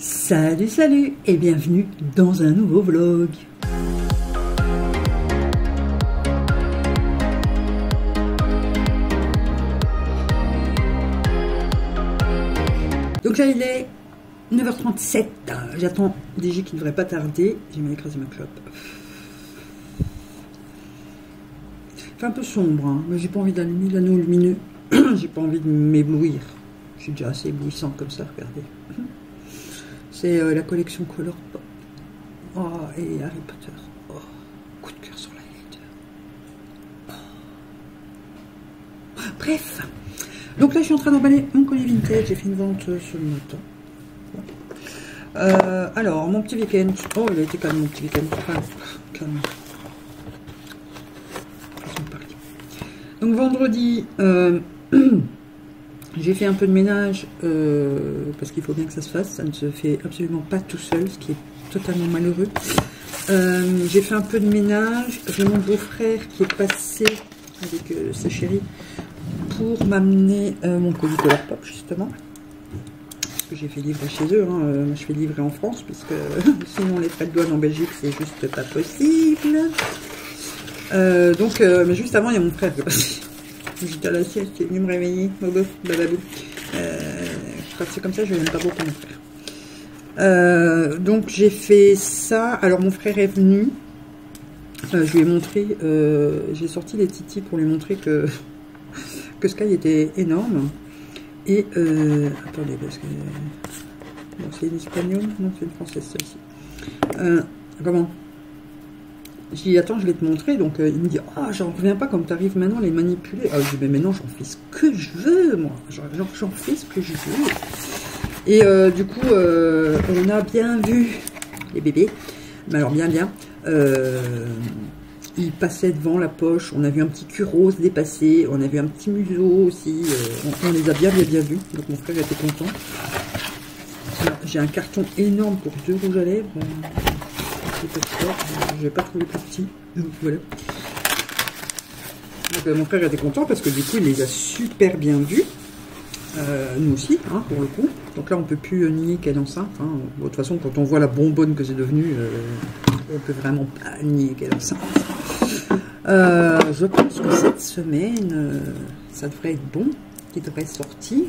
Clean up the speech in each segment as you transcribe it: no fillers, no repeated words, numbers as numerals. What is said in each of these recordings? Salut salut et bienvenue dans un nouveau vlog. Donc là il est 9h37, j'attends DG qui ne devrait pas tarder. J'ai mal écrasé ma clope. C'est un peu sombre, hein, mais j'ai pas envie d'allumer l'anneau lumineux. J'ai pas envie de m'éblouir. Je suis déjà assez éblouissante comme ça, regardez. C'est la collection Colourpop. Oh, et Harry Potter. Oh, coup de cœur sur la highlighter. Oh. Bref. Donc là, je suis en train d'emballer mon colis vintage. J'ai fait une vente ce matin. Alors, mon petit week-end. Oh, il a été calme, mon petit week-end. Enfin, calme. Donc, vendredi... j'ai fait un peu de ménage parce qu'il faut bien que ça se fasse, ça ne se fait absolument pas tout seul, ce qui est totalement malheureux. J'ai fait un peu de ménage, j'ai mon beau-frère qui est passé avec sa chérie pour m'amener mon colis Colourpop justement. Parce que j'ai fait livrer chez eux, hein. Moi, je fais livrer en France puisque sinon les frais de douane en Belgique c'est juste pas possible. Mais juste avant il y a mon frère qui est passé. J'étais à la sieste, il est venu me réveiller, oh, bof, bababou. Quand c'est comme ça, je n'aime pas beaucoup mon frère. Donc j'ai fait ça. Alors mon frère est venu. Je lui ai montré, j'ai sorti les titis pour lui montrer que Sky était énorme. Et attendez, parce que bon, c'est une espagnole, non c'est une française celle-ci. Comment? Je dis, attends, je vais te montrer. Donc, il me dit, ah, oh, j'en reviens pas comme t'arrives maintenant à les manipuler. Ah, je dis, mais maintenant, j'en fais ce que je veux, moi. Genre, j'en fais ce que je veux. Et du coup, on a bien vu les bébés. Mais alors, bien. Ils passaient devant la poche. On a vu un petit cul rose dépasser. On a vu un petit museau aussi. On les a bien vus. Donc, mon frère était content. J'ai un carton énorme pour 2 rouges à lèvres. J'ai pas trouvé plus petit, donc voilà. Donc, mon frère était content parce que du coup il les a super bien vus, nous aussi, hein, pour le coup. Donc là on peut plus nier qu'elle est enceinte, hein. De toute façon quand on voit la bonbonne que c'est devenu, on peut vraiment pas nier qu'elle est enceinte. Je pense que cette semaine ça devrait être bon, qu'il devrait sortir.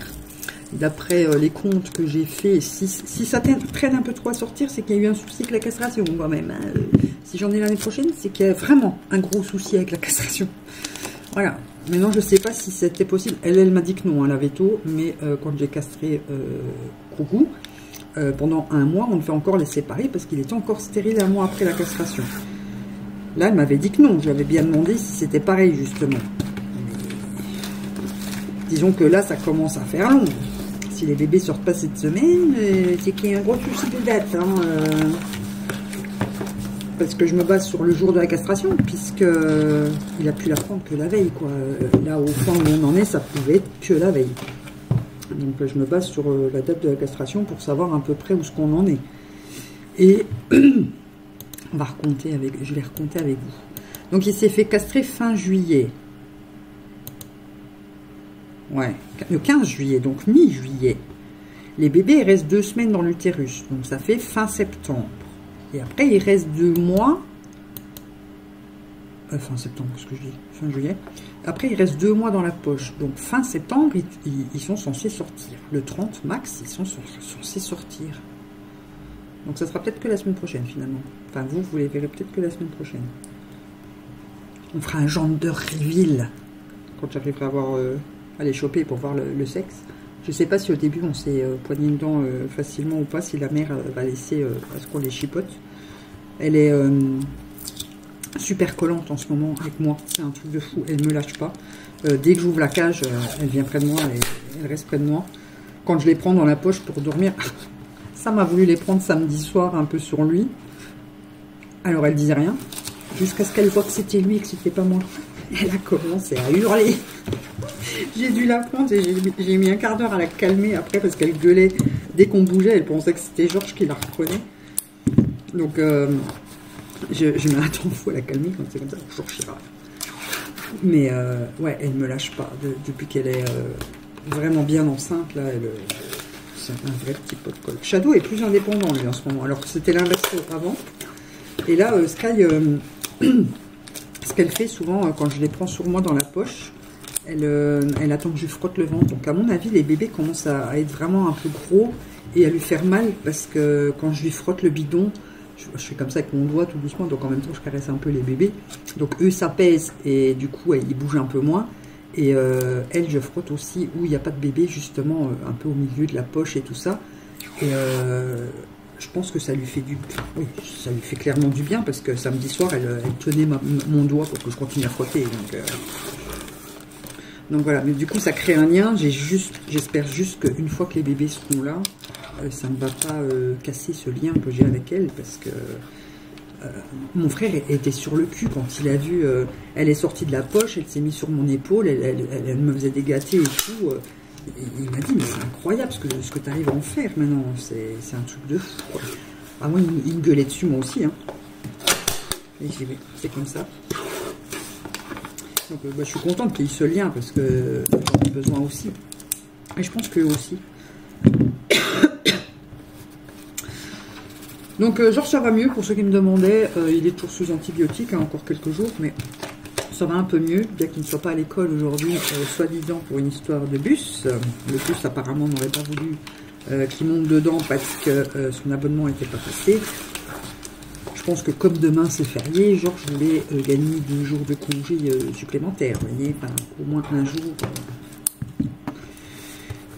D'après les comptes que j'ai fait, si ça traîne un peu trop à sortir, c'est qu'il y a eu un souci avec la castration quand même. Si j'en ai l'année prochaine, c'est qu'il y a vraiment un gros souci avec la castration. Voilà. Maintenant, je ne sais pas si c'était possible. Elle m'a dit que non, hein, la veto. Mais quand j'ai castré Kougou, pendant un mois, on devait encore les séparer parce qu'il était encore stérile un mois après la castration. Là, elle m'avait dit que non. J'avais bien demandé si c'était pareil, justement. Disons que là, ça commence à faire long. Si les bébés sortent pas cette semaine, c'est qu'il y a un gros souci de date. Hein, parce que je me base sur le jour de la castration, puisque il a pu la prendre que la veille, quoi. Là, au point où on en est, ça pouvait être que la veille. Donc, je me base sur la date de la castration pour savoir à peu près où ce qu'on en est. Et on va raconter avec, je vais raconter avec vous. Donc, il s'est fait castrer fin juillet. Ouais, le 15 juillet, donc mi-juillet. Les bébés, ils restent 2 semaines dans l'utérus. Donc, ça fait fin septembre. Et après, il reste 2 mois. Fin septembre, qu'est-ce que je dis? Fin juillet. Après, il reste 2 mois dans la poche. Donc, fin septembre, ils sont censés sortir. Le 30 max, ils sont censés sortir. Donc, ça sera peut-être que la semaine prochaine, finalement. Enfin, vous les verrez peut-être que la semaine prochaine. On fera un gender reveal. Quand j'arriverai à avoir... aller choper pour voir le sexe. Je sais pas si au début on s'est poigné dedans facilement ou pas, si la mère va laisser parce qu'on les chipote. Elle est super collante en ce moment avec moi, c'est un truc de fou, elle me lâche pas. Dès que j'ouvre la cage, elle vient près de moi, elle reste près de moi. Quand je les prends dans la poche pour dormir, ça m'a voulu les prendre samedi soir un peu sur lui. Alors elle disait rien, jusqu'à ce qu'elle voit que c'était lui et que c'était pas moi. Elle a commencé à hurler. J'ai dû la prendre et j'ai mis un quart d'heure à la calmer après parce qu'elle gueulait. Dès qu'on bougeait, elle pensait que c'était Georges qui la reprenait. Donc, je mets un temps fou à la calmer quand c'est comme ça. Georges ira. Mais, ouais, elle me lâche pas. Depuis qu'elle est vraiment bien enceinte, là, elle, c'est un vrai petit pot de colle. Shadow est plus indépendant, lui, en ce moment, alors que c'était l'inverse avant. Et là, Sky, ce qu'elle fait souvent, quand je les prends sur moi dans la poche, elle attend que je frotte le ventre. Donc, à mon avis, les bébés commencent à être vraiment un peu gros et à lui faire mal, parce que quand je lui frotte le bidon, je fais comme ça avec mon doigt tout doucement, donc en même temps je caresse un peu les bébés, donc eux ça pèse et du coup ils bougent un peu moins, et elle, je frotte aussi où il n'y a pas de bébé, justement un peu au milieu de la poche et tout ça, et je pense que ça lui fait du oui, ça lui fait clairement du bien, parce que samedi soir elle tenait mon doigt pour que je continue à frotter, donc voilà, mais du coup ça crée un lien. J'espère juste qu'une fois que les bébés seront là, ça ne va pas casser ce lien que j'ai avec elle, parce que mon frère était sur le cul quand il a vu, elle est sortie de la poche, elle s'est mise sur mon épaule, elle me faisait des gâtés et tout, il m'a dit mais c'est incroyable ce que tu arrives à en faire maintenant, c'est un truc de fou quoi. Ah, moi il me gueulait dessus moi aussi hein. C'est comme ça. Donc bah, je suis contente qu'il y ait ce lien, parce que j'en ai besoin aussi, et je pense que aussi. Donc genre ça va mieux, pour ceux qui me demandaient, il est toujours sous antibiotiques, hein, encore quelques jours, mais ça va un peu mieux, bien qu'il ne soit pas à l'école aujourd'hui, soi-disant pour une histoire de bus. Le bus apparemment n'aurait pas voulu qu'il monte dedans parce que son abonnement n'était pas passé. Je pense que comme demain c'est férié, genre je voulais gagner 2 jours de congé supplémentaires, vous voyez, enfin, au moins un jour.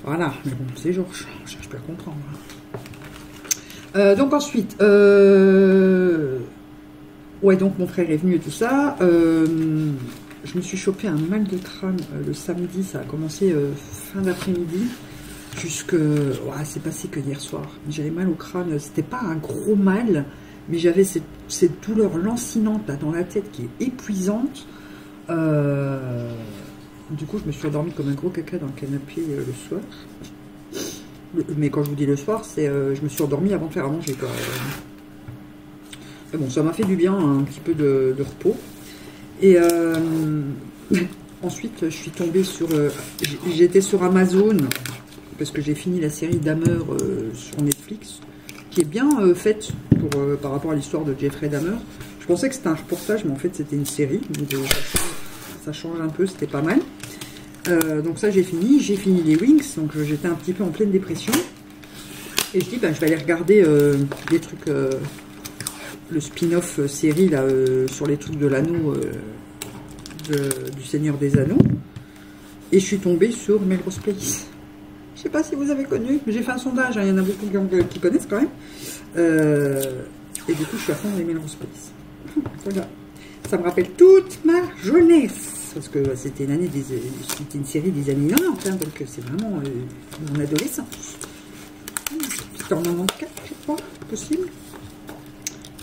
Voilà, mais bon, c'est Georges, je cherche pas à comprendre. Donc ensuite, ouais, donc mon frère est venu et tout ça, je me suis chopé un mal de crâne le samedi, ça a commencé fin d'après-midi, jusque, ouais, c'est passé que hier soir, j'avais mal au crâne, c'était pas un gros mal, mais j'avais cette douleur lancinante là, dans la tête qui est épuisante, du coup je me suis endormie comme un gros caca dans le canapé le soir. Mais quand je vous dis le soir, c'est je me suis endormie avant de faire à manger. Quoi. Mais bon, ça m'a fait du bien, un petit peu de repos. Et ensuite, je suis tombée sur... j'étais sur Amazon, parce que j'ai fini la série Dahmer sur Netflix, qui est bien faite par rapport à l'histoire de Jeffrey Dahmer. Je pensais que c'était un reportage, mais en fait, c'était une série. Donc, ça change un peu, c'était pas mal. Donc ça j'ai fini les Winx, donc j'étais un petit peu en pleine dépression, et je dis ben, je vais aller regarder des trucs, le spin-off série là, sur les trucs de l'anneau, du Seigneur des Anneaux, et je suis tombée sur Melrose Place. Je sais pas si vous avez connu, mais j'ai fait un sondage, il y en a beaucoup qui connaissent quand même, et du coup je suis à fond dans les Melrose Place. Voilà, ça me rappelle toute ma jeunesse, parce que c'était une série des années 90, hein, donc c'est vraiment mon adolescence. C'était en 94, je crois, possible.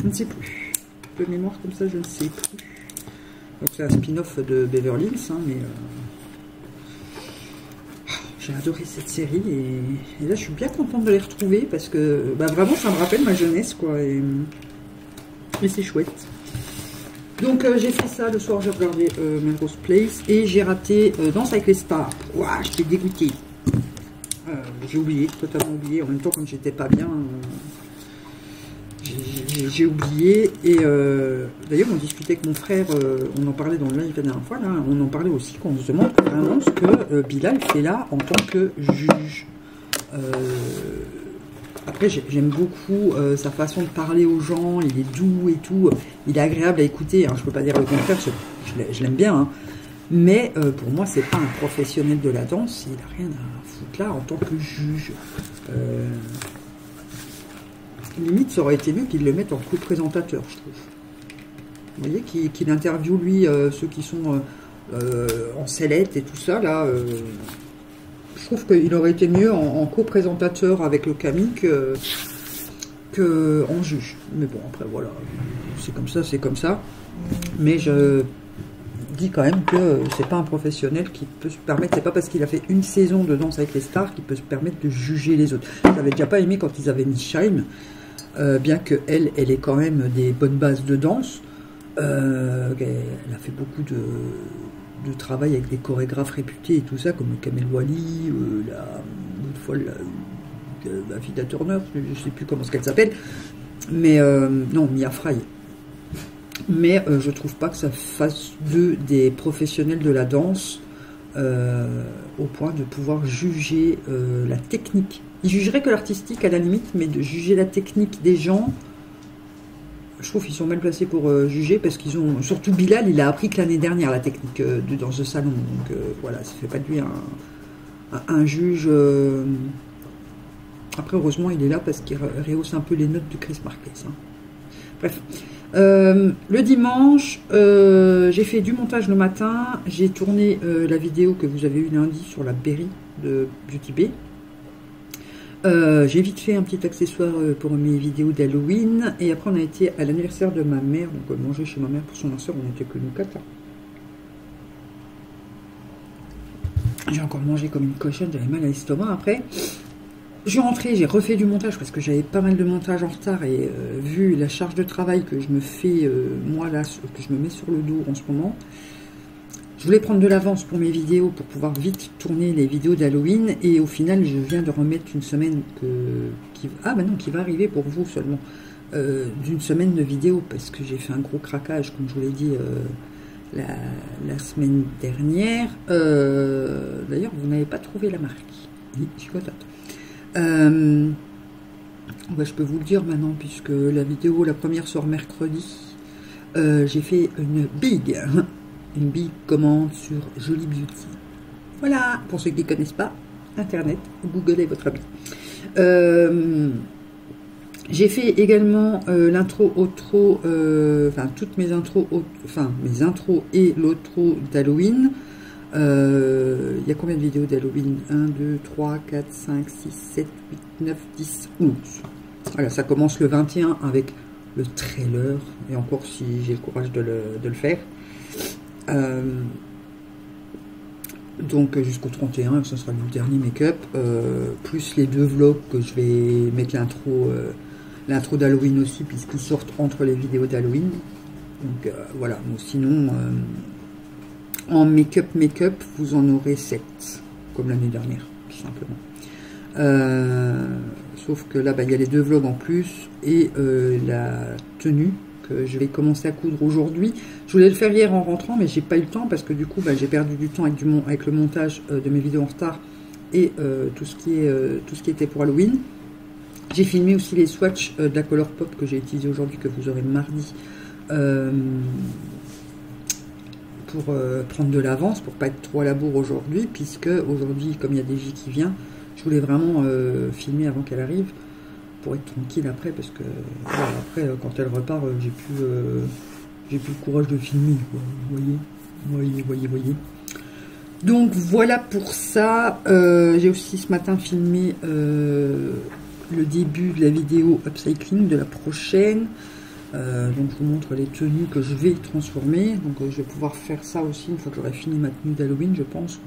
Je ne sais plus. De mémoire comme ça, je ne sais plus. Donc c'est un spin-off de Beverly Hills, hein, mais j'ai adoré cette série, et là je suis bien contente de les retrouver, parce que bah, vraiment ça me rappelle ma jeunesse, quoi. Et c'est chouette. Donc j'ai fait ça, le soir j'ai regardé Melrose Place, et j'ai raté Danse avec les Stars. Ouah, j'étais dégoûtée. J'ai oublié, totalement oublié. En même temps, comme j'étais pas bien, j'ai oublié. Et d'ailleurs, on discutait avec mon frère, on en parlait dans le live la dernière fois, là, on en parlait aussi, qu'on se demande vraiment ce que Bilal fait là en tant que juge. Après, j'aime beaucoup sa façon de parler aux gens, il est doux et tout, il est agréable à écouter, hein, je peux pas dire le contraire, je l'aime bien, hein. Mais pour moi, c'est pas un professionnel de la danse, il a rien à foutre là en tant que juge. Limite, ça aurait été mieux qu'il le mette en co-présentateur, je trouve. Vous voyez, qu'il interviewe, lui, ceux qui sont en sellette et tout ça, là... Je trouve qu'il aurait été mieux en co-présentateur avec le Camille qu'en juge. Mais bon, après, voilà, c'est comme ça, c'est comme ça. Mais je dis quand même que c'est pas un professionnel qui peut se permettre, c'est pas parce qu'il a fait une saison de Danse avec les Stars qu'il peut se permettre de juger les autres. J'avais déjà pas aimé quand ils avaient mis Shine, bien que elle ait quand même des bonnes bases de danse. Elle a fait beaucoup de travail avec des chorégraphes réputés et tout ça, comme Camel Wally, la fois la fille de Turner, je sais plus comment qu'elle s'appelle, mais non, Mia Fry. Mais je trouve pas que ça fasse d'eux des professionnels de la danse au point de pouvoir juger la technique. Ils jugeraient que l'artistique à la limite, mais de juger la technique des gens, je trouve qu'ils sont mal placés pour juger, parce qu'ils ont, surtout Bilal, il a appris que l'année dernière la technique de danse de salon, donc voilà, ça fait pas de lui un juge. Après, heureusement, il est là parce qu'il rehausse un peu les notes de Chris Marquez. Hein. Bref. Le dimanche, j'ai fait du montage le matin. J'ai tourné la vidéo que vous avez eue lundi sur la berry de Beauty Bay. J'ai vite fait un petit accessoire pour mes vidéos d'Halloween. Et après, on a été à l'anniversaire de ma mère. Donc, manger chez ma mère pour son anniversaire. On n'était que nous quatre. J'ai encore mangé comme une cochonne. J'avais mal à l'estomac après. Je suis rentrée, j'ai refait du montage parce que j'avais pas mal de montage en retard et vu la charge de travail que je me fais, moi là, que je me mets sur le dos en ce moment, je voulais prendre de l'avance pour mes vidéos pour pouvoir vite tourner les vidéos d'Halloween et au final, je viens de remettre une semaine qui va arriver pour vous seulement, d'une semaine de vidéos parce que j'ai fait un gros craquage, comme je vous l'ai dit la semaine dernière. D'ailleurs, vous n'avez pas trouvé la marque. Oui, je suis contente. Je peux vous le dire maintenant puisque la vidéo, la première sort mercredi. J'ai fait une big commande sur Jolie Beauty. Voilà, pour ceux qui ne connaissent pas, Internet, Google est votre ami. J'ai fait également l'intro, outro, toutes mes intros, mes intros et l'outro d'Halloween. Il y a combien de vidéos d'Halloween? 1, 2, 3, 4, 5, 6, 7, 8, 9, 10, 11. Voilà, ça commence le 21 avec le trailer. Et encore si j'ai le courage de le faire. Donc jusqu'au 31, ce sera le dernier make-up. Plus les deux vlogs que je vais mettre l'intro d'Halloween aussi, puisqu'ils sortent entre les vidéos d'Halloween. Donc voilà, bon, sinon... en make-up, vous en aurez 7, comme l'année dernière, tout simplement. Sauf que là, il y a les deux vlogs en plus, et la tenue que je vais commencer à coudre aujourd'hui. Je voulais le faire hier en rentrant, mais j'ai pas eu le temps, parce que du coup, j'ai perdu du temps avec le montage de mes vidéos en retard, et tout ce qui était pour Halloween. J'ai filmé aussi les swatchs de la Colourpop que j'ai utilisé aujourd'hui, que vous aurez mardi, pour prendre de l'avance, pour pas être trop à la bourre aujourd'hui, puisque aujourd'hui, comme il y a des vies qui vient, je voulais vraiment filmer avant qu'elle arrive, pour être tranquille après, parce que après, quand elle repart, j'ai plus le courage de filmer, quoi. Vous voyez. Donc voilà pour ça. J'ai aussi ce matin filmé le début de la vidéo upcycling de la prochaine. Donc je vous montre les tenues que je vais transformer, donc je vais pouvoir faire ça aussi une fois que j'aurai fini ma tenue d'Halloween, je pense,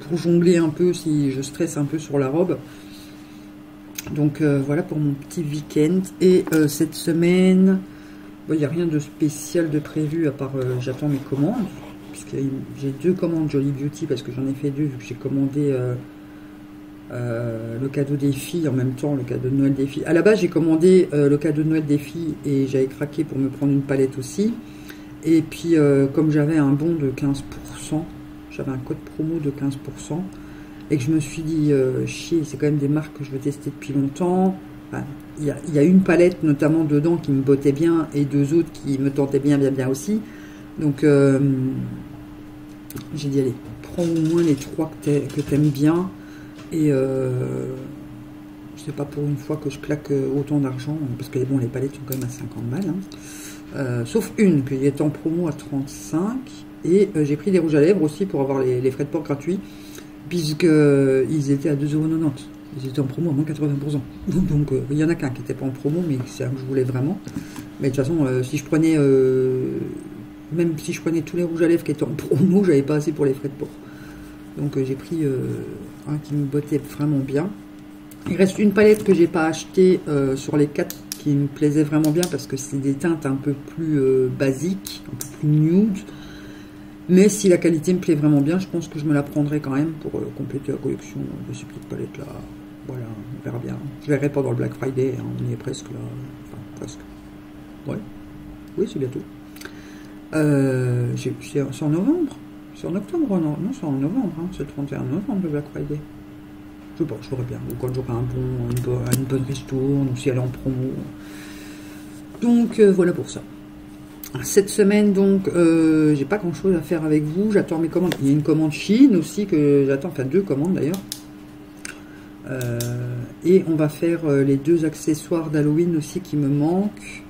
pour jongler un peu si je stresse un peu sur la robe. Donc voilà pour mon petit week-end, et cette semaine, il n'y a rien de spécial de prévu à part j'attends mes commandes, puisque j'ai deux commandes Jolie Beauty, parce que j'en ai fait deux vu que j'ai commandé... le cadeau des filles en même temps, le cadeau de Noël des filles. À la base, j'ai commandé le cadeau de Noël des filles et j'avais craqué pour me prendre une palette aussi. Et puis, comme j'avais un bon de 15%, j'avais un code promo de 15%, et que je me suis dit, chier, c'est quand même des marques que je veux tester depuis longtemps. Il y a une palette notamment dedans qui me bottait bien et deux autres qui me tentaient bien aussi. Donc, j'ai dit, allez, prends au moins les trois que t'aimes bien. Et c'est pas pour une fois que je claque autant d'argent, parce que bon, les palettes sont quand même à 50 balles, hein. Sauf une qui est en promo à 35, et j'ai pris des rouges à lèvres aussi pour avoir les frais de port gratuits, puisqu'ils étaient à 2,90 €, ils étaient en promo à moins 80%, donc il y en a qu'un qui n'était pas en promo, mais c'est un que je voulais vraiment, mais de toute façon, même si je prenais tous les rouges à lèvres qui étaient en promo, j'avais pas assez pour les frais de port, donc j'ai pris... qui me bottait vraiment bien. Il reste une palette que j'ai pas achetée sur les 4 qui me plaisait vraiment bien parce que c'est des teintes un peu plus basiques, un peu plus nude. Mais si la qualité me plaît vraiment bien, je pense que je me la prendrai quand même pour compléter la collection de ces petites palettes là. Voilà, on verra bien. Je verrai pendant le Black Friday, hein, on y est presque là. Enfin, presque. Ouais. Oui, c'est bientôt. C'est en novembre. C'est en octobre, non, non c'est en novembre, hein, c'est le 31 novembre le Black Friday. Je sais pas, je verrai bien. Ou quand j'aurai une bonne ristourne, ou si elle est en promo. Donc voilà pour ça. Cette semaine, donc, j'ai pas grand chose à faire avec vous. J'attends mes commandes. Il y a une commande Shein aussi que j'attends, enfin deux commandes d'ailleurs. Et on va faire les deux accessoires d'Halloween aussi qui me manquent.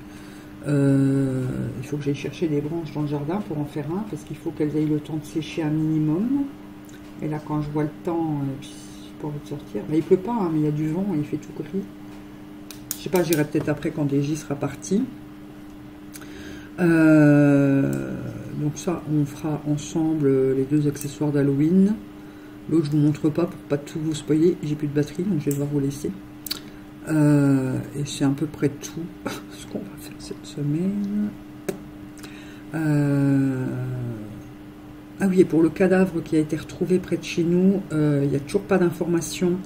Il faut que j'aille chercher des branches dans le jardin pour en faire un, parce qu'il faut qu'elles aient le temps de sécher un minimum. Et là, quand je vois le temps, j'ai pas envie de sortir. Mais il pleut pas, hein, mais il y a du vent et il fait tout gris. Je sais pas, j'irai peut-être après quand DJ sera parti. Donc ça, on fera ensemble les deux accessoires d'Halloween. L'autre, je vous montre pas pour pas tout vous spoiler. J'ai plus de batterie, donc je vais devoir vous laisser. Et c'est à peu près tout ce qu'on va faire cette semaine. Ah oui, et pour le cadavre qui a été retrouvé près de chez nous, il n'y a toujours pas d'informations.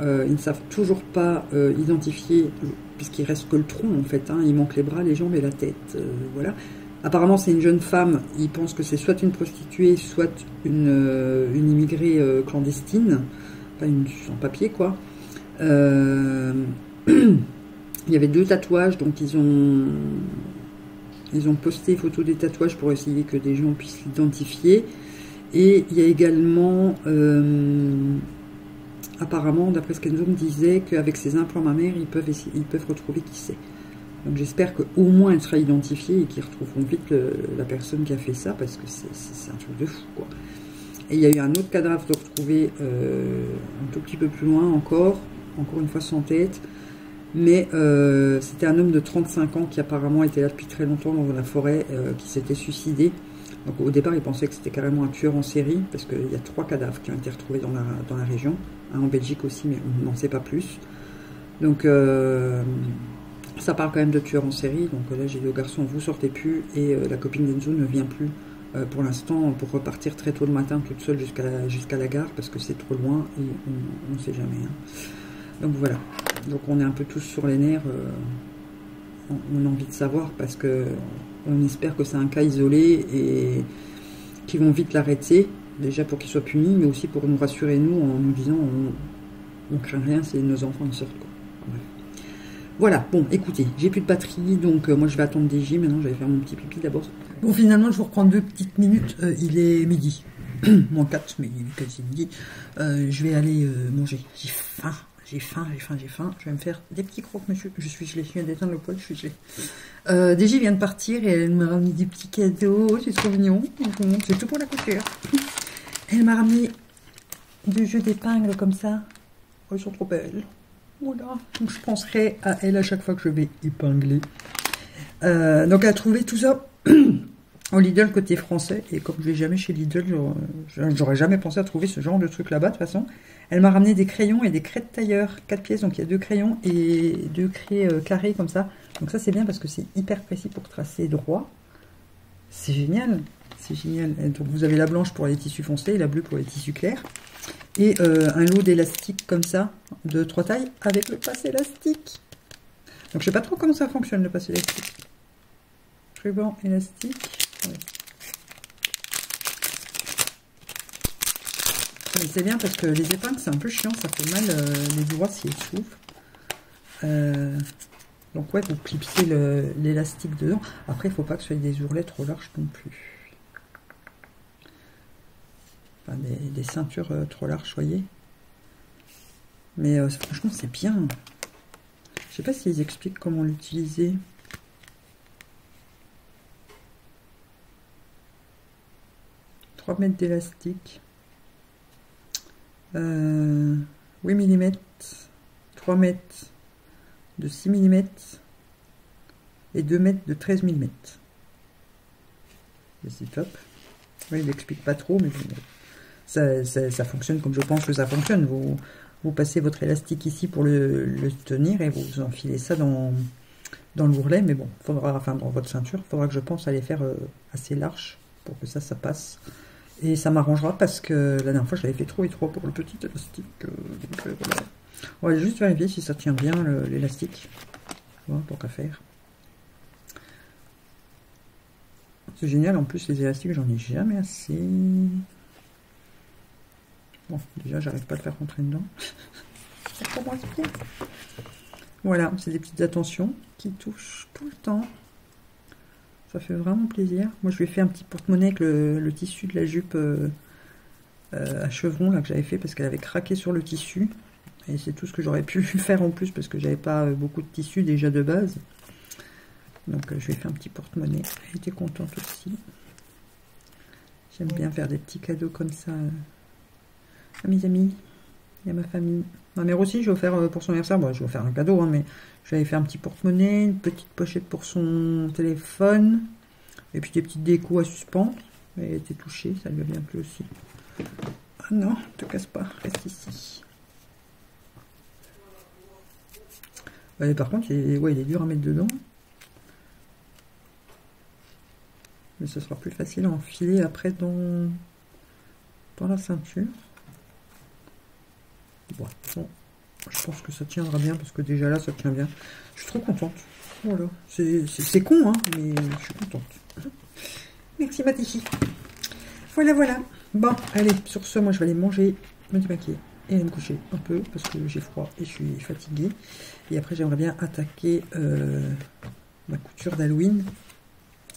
Ils ne savent toujours pas identifier, puisqu'il reste que le tronc en fait, hein. Il manque les bras, les jambes et la tête, voilà. Apparemment c'est une jeune femme, ils pensent que c'est soit une prostituée, soit une immigrée clandestine, enfin une sans papier quoi. Il y avait deux tatouages, donc ils ont posté photos des tatouages pour essayer que des gens puissent l'identifier. Et il y a également apparemment, d'après ce qu'Enzo me disait, qu'avec ses implants mammaires, ils peuvent retrouver qui c'est. Donc j'espère qu'au moins elle sera identifiée et qu'ils retrouveront vite la personne qui a fait ça, parce que c'est un truc de fou, quoi. Et il y a eu un autre cadavre de retrouver un tout petit peu plus loin encore une fois sans tête. Mais c'était un homme de 35 ans qui apparemment était là depuis très longtemps dans la forêt, qui s'était suicidé. Donc au départ, ils pensaient que c'était carrément un tueur en série, parce qu'il y a 3 cadavres qui ont été retrouvés dans la région. Un en Belgique aussi, mais on n'en sait pas plus. Donc ça parle quand même de tueur en série. Donc là, j'ai dit au garçon, vous sortez plus, et la copine d'Enzo ne vient plus pour l'instant pour repartir très tôt le matin toute seule jusqu'à la gare, parce que c'est trop loin et on ne sait jamais. Hein. Donc voilà, donc on est un peu tous sur les nerfs, on a envie de savoir parce que on espère que c'est un cas isolé et qu'ils vont vite l'arrêter, déjà pour qu'il soit puni, mais aussi pour nous rassurer nous en nous disant on craint rien, c'est nos enfants qui sortent quoi. Ouais. Voilà, bon écoutez, j'ai plus de batterie, donc moi je vais attendre des J, maintenant je vais faire mon petit pipi d'abord. Bon finalement je vous reprends 2 petites minutes, il est midi, moins 4 mais il est quasi midi, je vais aller manger, j'ai faim. J'ai faim. Je vais me faire des petits crocs, monsieur. Je suis gelée. Je viens d'éteindre le poêle, je suis gelée. DG vient de partir et elle m'a ramené des petits cadeaux. C'est trop mignon. C'est tout pour la couture. Elle m'a ramené 2 jeux d'épingles comme ça. Elles sont trop belles. Voilà. Donc je penserai à elle à chaque fois que je vais épingler. Donc elle a trouvé tout ça en Lidl côté français. Et comme je vais jamais chez Lidl, j'aurais jamais pensé à trouver ce genre de truc là-bas de toute façon. Elle m'a ramené des crayons et des craies de tailleur, 4 pièces, donc il y a 2 crayons et 2 craies carrées comme ça. Donc ça c'est bien parce que c'est hyper précis pour tracer droit. C'est génial, c'est génial. Et donc vous avez la blanche pour les tissus foncés et la bleue pour les tissus clairs. Et un lot d'élastiques comme ça, de 3 tailles, avec le passe élastique. Donc je sais pas trop comment ça fonctionne le passe élastique. Ruban élastique, ouais. C'est bien parce que les épingles c'est un peu chiant, ça fait mal les doigts si elles s'ouvrent. Donc ouais, vous clipsez l'élastique dedans. Après il faut pas que ce soit des ourlets trop larges non plus. Enfin, des ceintures trop larges, voyez. Mais franchement c'est bien. Je sais pas s'ils expliquent comment l'utiliser. Trois mètres d'élastique. 8 mm, 3 mètres de 6 mm et 2 mètres de 13 mm. C'est top. Oui, il n'explique pas trop, mais ça fonctionne comme je pense que ça fonctionne. Vous passez votre élastique ici pour le tenir et vous enfilez ça dans l'ourlet. Mais bon, faudra, enfin dans votre ceinture, il faudra que je pense à les faire assez larges pour que ça passe. Et ça m'arrangera parce que la dernière fois, je l'avais fait trop étroit pour le petit élastique. Donc, voilà. On va juste vérifier si ça tient bien l'élastique. Bon, tant qu'à faire. C'est génial, en plus les élastiques, j'en ai jamais assez. Bon, déjà, j'arrive pas à le faire rentrer dedans. Voilà, c'est des petites attentions qui touchent tout le temps. Ça fait vraiment plaisir. Moi, je lui ai fait un petit porte-monnaie avec le tissu de la jupe à chevron là que j'avais fait parce qu'elle avait craqué sur le tissu. Et c'est tout ce que j'aurais pu faire en plus parce que j'avais pas beaucoup de tissu déjà de base. Donc je lui ai fait un petit porte-monnaie. Elle était contente aussi. J'aime bien faire des petits cadeaux comme ça à mes amis et à ma famille. Ma mère aussi, j'ai offert pour son anniversaire, bon, j'ai offert un cadeau, hein, mais je lui avais fait un petit porte-monnaie, une petite pochette pour son téléphone, et puis des petites décos à suspens. Mais elle était touchée, ça lui a bien plu aussi. Ah non, te casse pas, reste ici. Ouais, par contre, il est dur à mettre dedans. Mais ce sera plus facile à enfiler après dans la ceinture. Bon, bon, je pense que ça tiendra bien parce que déjà là ça tient bien. Je suis trop contente. Voilà. C'est con, hein, mais je suis contente. Merci Matichi. Voilà, voilà. Bon, allez, sur ce, moi je vais aller manger, me démaquiller et aller me coucher un peu parce que j'ai froid et je suis fatiguée. Et après j'aimerais bien attaquer ma couture d'Halloween.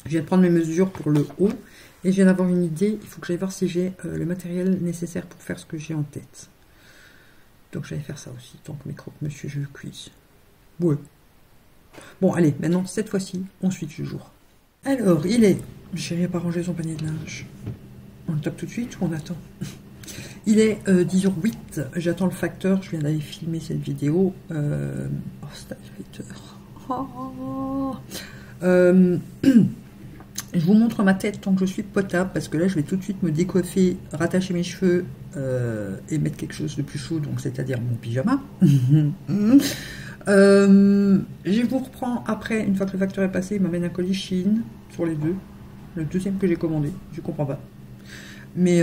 Je viens de prendre mes mesures pour le haut et je viens d'avoir une idée. Il faut que j'aille voir si j'ai le matériel nécessaire pour faire ce que j'ai en tête. Donc j'allais faire ça aussi, tant que mes croque-monsieur je cuise. Ouais. Bon, allez, maintenant, cette fois-ci, on suit le jour. Alors, il est... Chérie n'a pas rangé son panier de linge. On le tape tout de suite ou on attend? Il est 10h08, j'attends le facteur, je viens d'aller filmer cette vidéo. Oh, c'est à 8h. Oh. Je vous montre ma tête tant que je suis potable, parce que là, je vais tout de suite me décoiffer, rattacher mes cheveux et mettre quelque chose de plus chaud, donc c'est-à-dire mon pyjama. Je vous reprends après, une fois que le facteur est passé, il m'amène un colis Shein sur les deux. Le deuxième que j'ai commandé, je comprends pas. Mais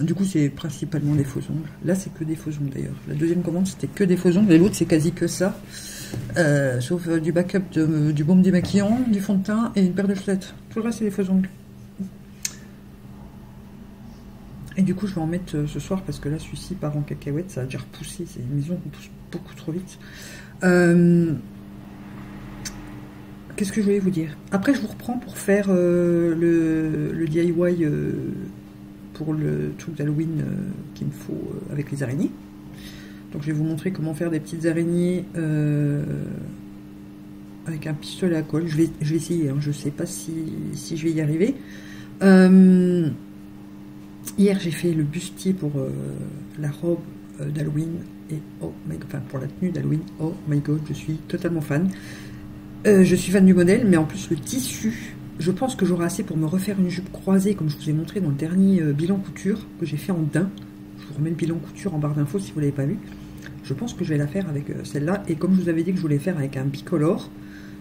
du coup, c'est principalement des faux ongles. Là, c'est que des faux ongles d'ailleurs. La deuxième commande, c'était que des faux ongles, et l'autre, c'est quasi que ça. Sauf du backup du baume démaquillant, du fond de teint et une paire de chaussettes. Tout le reste, c'est des faux ongles. Et du coup, je vais en mettre ce soir parce que là, celui-ci part en cacahuète. Ça a déjà repoussé. C'est une maison qui pousse beaucoup trop vite. Qu'est-ce que je voulais vous dire? Après, je vous reprends pour faire le DIY pour le truc d'Halloween qu'il me faut avec les araignées. Donc je vais vous montrer comment faire des petites araignées avec un pistolet à colle. Je vais essayer, hein. Je ne sais pas si je vais y arriver. Hier j'ai fait le bustier pour la robe d'Halloween et oh my god, enfin pour la tenue d'Halloween, oh my god, je suis totalement fan. Je suis fan du modèle, mais en plus le tissu, je pense que j'aurai assez pour me refaire une jupe croisée comme je vous ai montré dans le dernier bilan couture que j'ai fait en daim. Je vous remets le bilan couture en barre d'infos si vous ne l'avez pas vu. Je pense que je vais la faire avec celle-là. Et comme je vous avais dit que je voulais faire avec un bicolore,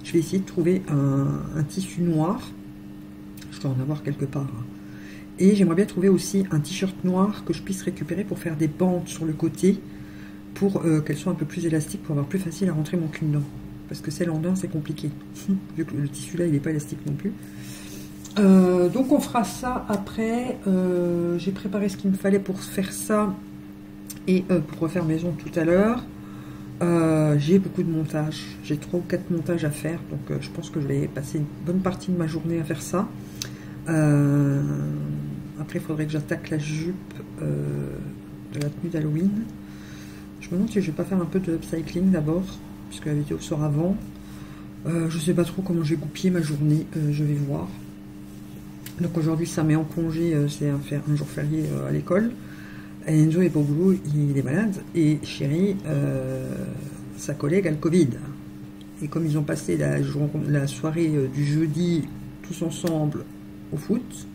je vais essayer de trouver un tissu noir. Je dois en avoir quelque part. Hein. Et j'aimerais bien trouver aussi un t-shirt noir que je puisse récupérer pour faire des bandes sur le côté pour qu'elles soient un peu plus élastiques, pour avoir plus facile à rentrer mon cul dedans. Parce que celle en daim, c'est compliqué. Vu que le tissu là, il n'est pas élastique non plus. Donc on fera ça après, j'ai préparé ce qu'il me fallait pour faire ça et pour refaire maison tout à l'heure. J'ai beaucoup de montage, j'ai 3 ou 4 montages à faire, donc je pense que je vais passer une bonne partie de ma journée à faire ça. Après il faudrait que j'attaque la jupe de la tenue d'Halloween. Je me demande si je vais pas faire un peu de upcycling d'abord, puisque la vidéo sort avant. Je sais pas trop comment j'ai goupillé ma journée, je vais voir. Donc aujourd'hui ça met en congé, c'est un jour férié à l'école. Enzo est pas au boulot, il est malade. Et Chérie, sa collègue a le Covid. Et comme ils ont passé la soirée du jeudi tous ensemble au foot,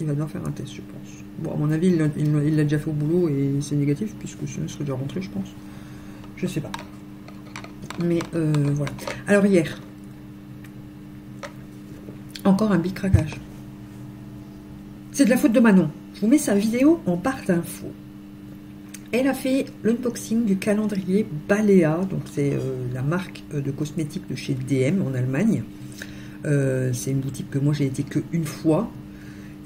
il va devoir faire un test je pense. Bon à mon avis il l'a déjà fait au boulot et c'est négatif puisque sinon il serait déjà rentré je pense. Je sais pas. Mais voilà. Alors hier... Encore un big craquage. C'est de la faute de Manon. Je vous mets sa vidéo en barre d'infos. Elle a fait l'unboxing du calendrier Baléa, donc c'est la marque de cosmétiques de chez DM en Allemagne. C'est une boutique que moi j'ai été qu'une fois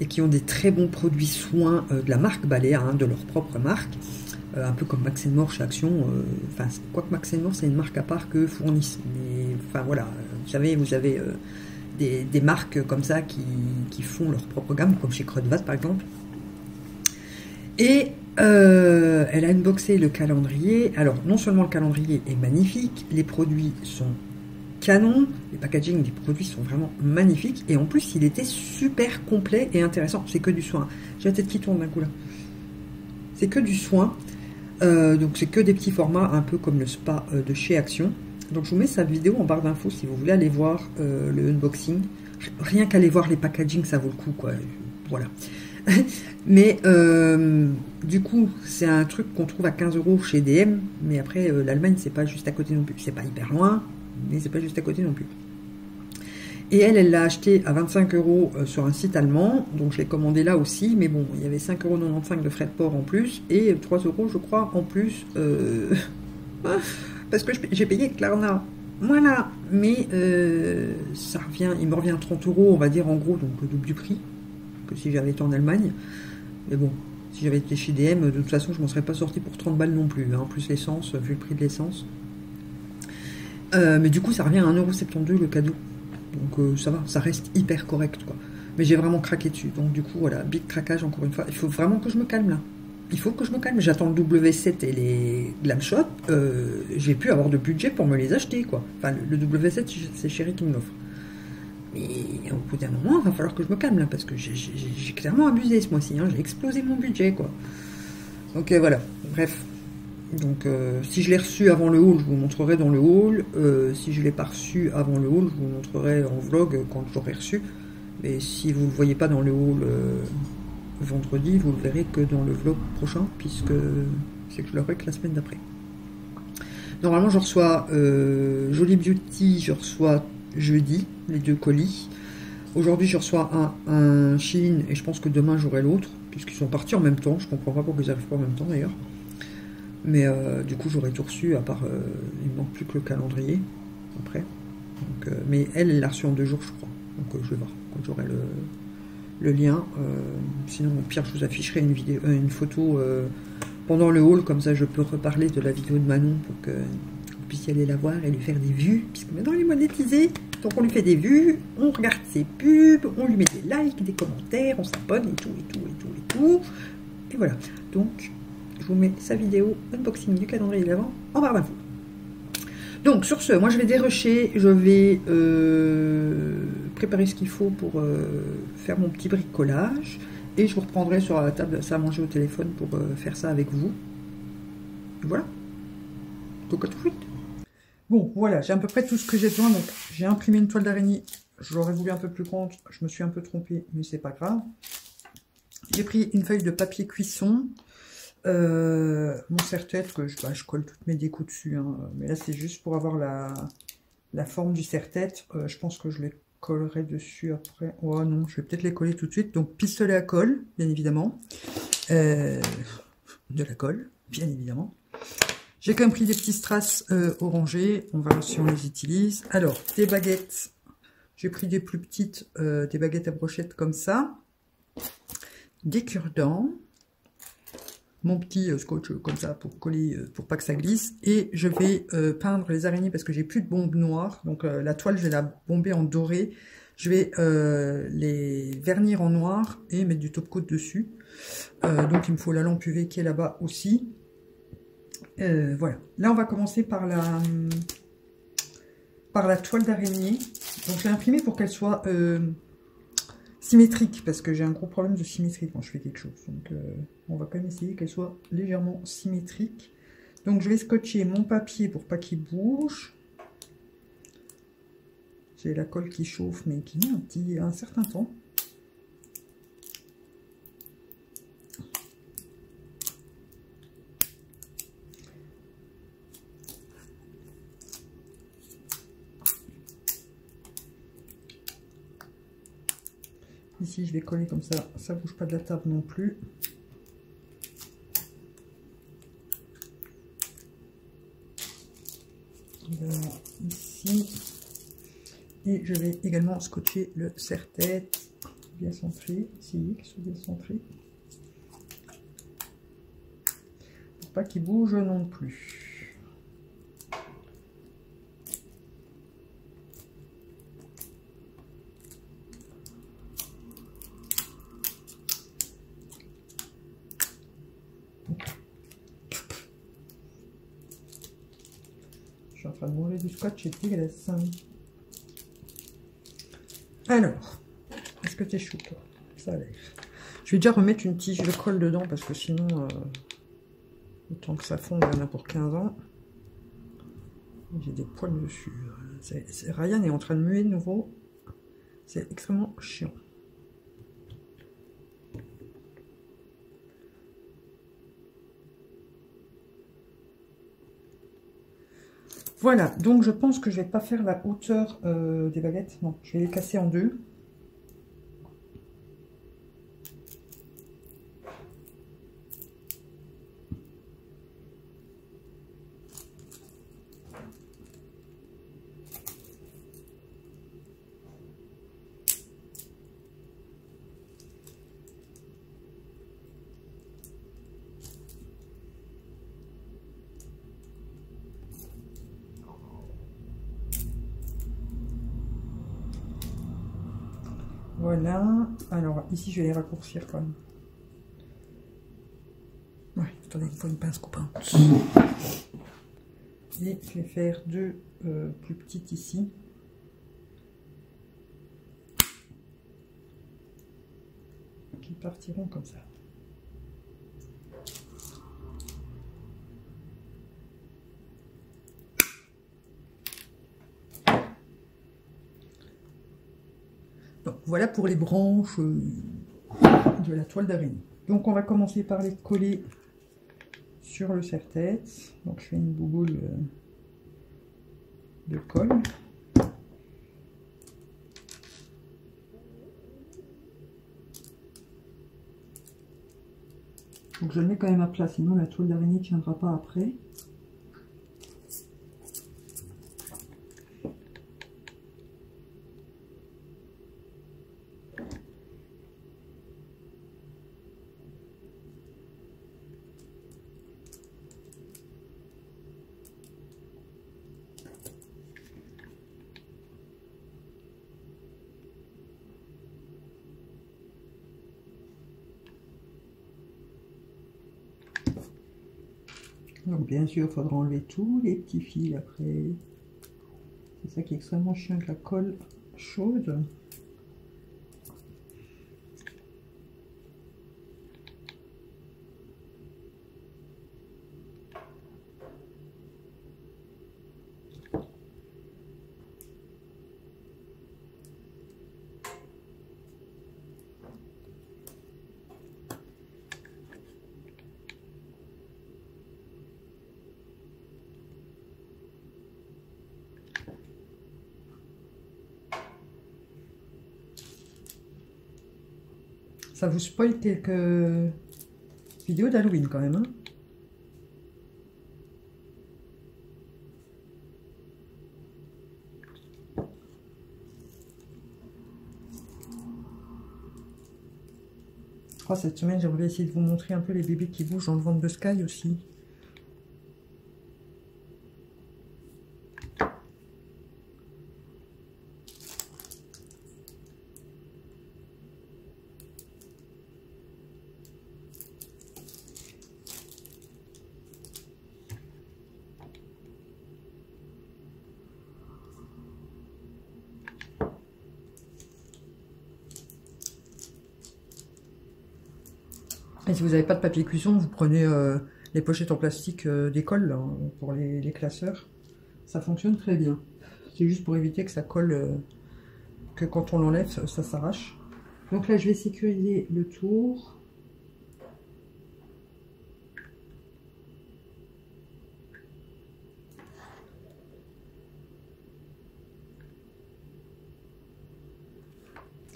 et qui ont des très bons produits soins de la marque Baléa, hein, de leur propre marque, un peu comme Max & More chez Action. Enfin, quoi que Max & More c'est une marque à part que fournissent. Mais enfin voilà, vous avez des marques comme ça qui font leur propre gamme, comme chez Crotevaz par exemple. Et elle a unboxé le calendrier. Alors, non seulement le calendrier est magnifique, les produits sont canons, les packaging des produits sont vraiment magnifiques, et en plus, il était super complet et intéressant. C'est que du soin. J'ai la tête qui tourne d'un coup là. C'est que du soin. Donc, c'est que des petits formats, un peu comme le spa de chez Action. Donc, je vous mets cette vidéo en barre d'infos si vous voulez aller voir le unboxing. Rien qu'aller voir les packaging, ça vaut le coup, quoi. Voilà. Mais du coup, c'est un truc qu'on trouve à 15 € chez DM. Mais après, l'Allemagne, c'est pas juste à côté non plus. C'est pas hyper loin, mais c'est pas juste à côté non plus. Et elle l'a acheté à 25 € sur un site allemand. Donc, je l'ai commandé là aussi. Mais bon, il y avait 5,95 € de frais de port en plus. Et 3 € je crois, en plus. Parce que j'ai payé Klarna. Voilà. Mais ça revient, il me revient 30 €, on va dire, en gros. Donc, le double du prix que si j'avais été en Allemagne. Mais bon, si j'avais été chez DM, de toute façon, je m'en serais pas sorti pour 30 balles non plus, hein, plus l'essence, vu le prix de l'essence. Mais du coup, ça revient à 1,72 € le cadeau. Donc ça va, ça reste hyper correct, quoi. Mais j'ai vraiment craqué dessus. Donc du coup, voilà, big craquage encore une fois. Il faut vraiment que je me calme, là. Il faut que je me calme. J'attends le W7 et les Glam Shop. J'ai pu avoir de budget pour me les acheter, quoi. Enfin, le W7, c'est Chérie qui me l'offre. Mais au bout d'un moment, il va falloir que je me calme là, parce que j'ai clairement abusé ce mois-ci, hein, j'ai explosé mon budget, quoi. Donc voilà, bref. Donc si je l'ai reçu avant le haul, je vous montrerai dans le haul. Si je ne l'ai pas reçu avant le haul, je vous montrerai en vlog quand je l'aurai reçu. Mais si vous ne le voyez pas dans le haul vendredi, vous le verrez que dans le vlog prochain, puisque c'est que je l'aurai que la semaine d'après. Normalement, je reçois Jolie Beauty, je reçois jeudi les deux colis. Aujourd'hui je reçois un Shein et je pense que demain j'aurai l'autre, puisqu'ils sont partis en même temps. Je comprends pas pourquoi ils arrivent pas en même temps d'ailleurs, mais du coup j'aurai tout reçu, à part il manque plus que le calendrier après. Donc, mais elle l'a reçu en 2 jours je crois, donc je vais voir quand j'aurai le lien. Sinon au pire je vous afficherai une photo pendant le haul, comme ça je peux reparler de la vidéo de Manon pour que puisse aller la voir et lui faire des vues, puisque maintenant elle est monétisée, donc on lui fait des vues, on regarde ses pubs, on lui met des likes, des commentaires, on s'abonne et tout, et voilà. Donc je vous mets sa vidéo unboxing du calendrier de l'Avent en barre d'infos. Donc sur ce, moi je vais dérusher, je vais préparer ce qu'il faut pour faire mon petit bricolage, et je vous reprendrai sur la table ça à manger au téléphone pour faire ça avec vous. Et voilà, donc à tout de suite. Bon, voilà, j'ai à peu près tout ce que j'ai besoin. Donc, j'ai imprimé une toile d'araignée. Je l'aurais voulu un peu plus grande. Je me suis un peu trompée, mais c'est pas grave. J'ai pris une feuille de papier cuisson. Mon serre-tête, que je colle toutes mes décos dessus. Hein, mais là, c'est juste pour avoir la forme du serre-tête. Je pense que je les collerai dessus après. Oh non, je vais peut-être les coller tout de suite. Donc, pistolet à colle, bien évidemment. De la colle, bien évidemment. J'ai quand même pris des petits strass orangés, on verra si on les utilise. Alors, des baguettes, j'ai pris des plus petites, des baguettes à brochettes comme ça. Des cure-dents, mon petit scotch comme ça pour coller, pour pas que ça glisse. Et je vais peindre les araignées parce que j'ai plus de bombe noire. Donc la toile, je vais la bomber en doré. Je vais les vernir en noir et mettre du top coat dessus. Donc il me faut la lampe UV qui est là-bas aussi. Voilà, là on va commencer par la toile d'araignée. Donc je l'ai imprimée pour qu'elle soit symétrique, parce que j'ai un gros problème de symétrie quand je fais quelque chose. Donc on va quand même essayer qu'elle soit légèrement symétrique. Donc je vais scotcher mon papier pour pas qu'il bouge. J'ai la colle qui chauffe mais qui met un certain temps. Ici, je vais coller comme ça, ça bouge pas de la table non plus. Et je vais également scotcher le serre-tête bien centré, CX bien centré, pour pas qu'il bouge non plus. Je suis en train de manger du scotch et puis la 5. Alors, est-ce que t'es chou, toi? Ça a l'air. Je vais déjà remettre une tige de colle dedans parce que sinon, autant que ça fonde, il y en a pour 15 ans. J'ai des poils dessus. Ryan est en train de muer de nouveau. C'est extrêmement chiant. Voilà, donc je pense que je ne vais pas faire la hauteur des baguettes. Non, je vais les casser en deux. Voilà, alors ici je vais les raccourcir quand même. Ouais, attendez, il me faut une pince coupante. Et je vais faire deux plus petites ici. Qui partiront comme ça. Voilà pour les branches de la toile d'araignée. Donc on va commencer par les coller sur le serre-tête. Donc je fais une bouboule de colle. Donc je le mets quand même à plat, sinon la toile d'araignée ne tiendra pas après. Donc bien sûr, il faudra enlever tous les petits fils après. C'est ça qui est extrêmement chiant avec la colle chaude. Ça vous spoil quelques vidéos d'Halloween quand même, hein? Je crois que cette semaine, j'aimerais essayer de vous montrer un peu les bébés qui bougent dans le ventre de Sky aussi. Et si vous n'avez pas de papier cuisson, vous prenez les pochettes en plastique d'école là, pour les classeurs. Ça fonctionne très bien. C'est juste pour éviter que ça colle, que quand on l'enlève, ça s'arrache. Donc là, je vais sécuriser le tour.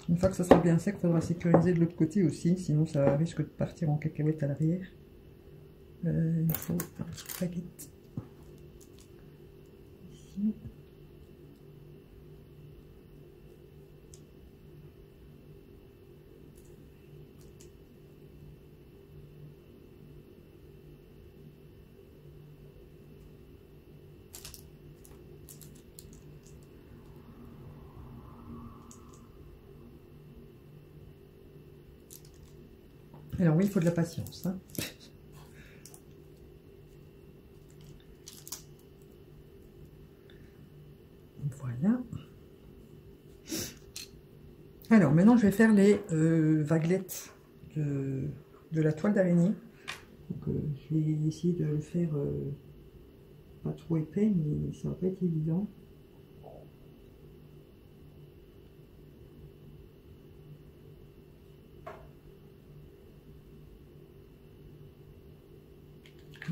Une fois que ça sera bien sec, il faudra sécuriser de l'autre côté aussi, sinon ça risque de partir en cacahuète à l'arrière. Il faut un petit paquet ici. Alors oui, il faut de la patience. Hein. Voilà. Alors maintenant, je vais faire les vaguelettes de la toile d'araignée. Je vais essayer de le faire pas trop épais, mais ça va pas être évident.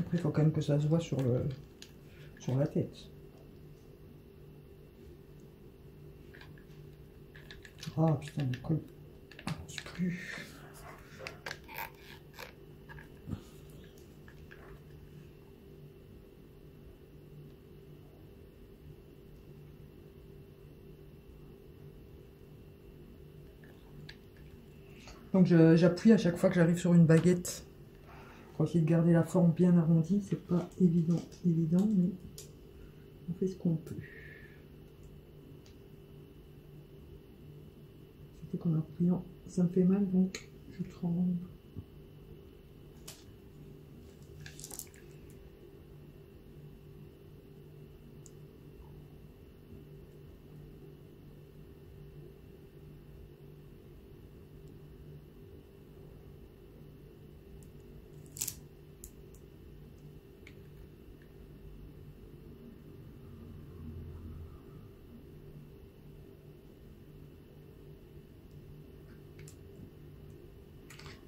Après, il faut quand même que ça se voit sur la tête. Ah putain, mon col ne pense plus. Donc j'appuie à chaque fois que j'arrive sur une baguette. Pour essayer de garder la forme bien arrondie, c'est pas évident, mais on fait ce qu'on peut. Surtout qu'en appuyant, ça me fait mal, donc je tremble.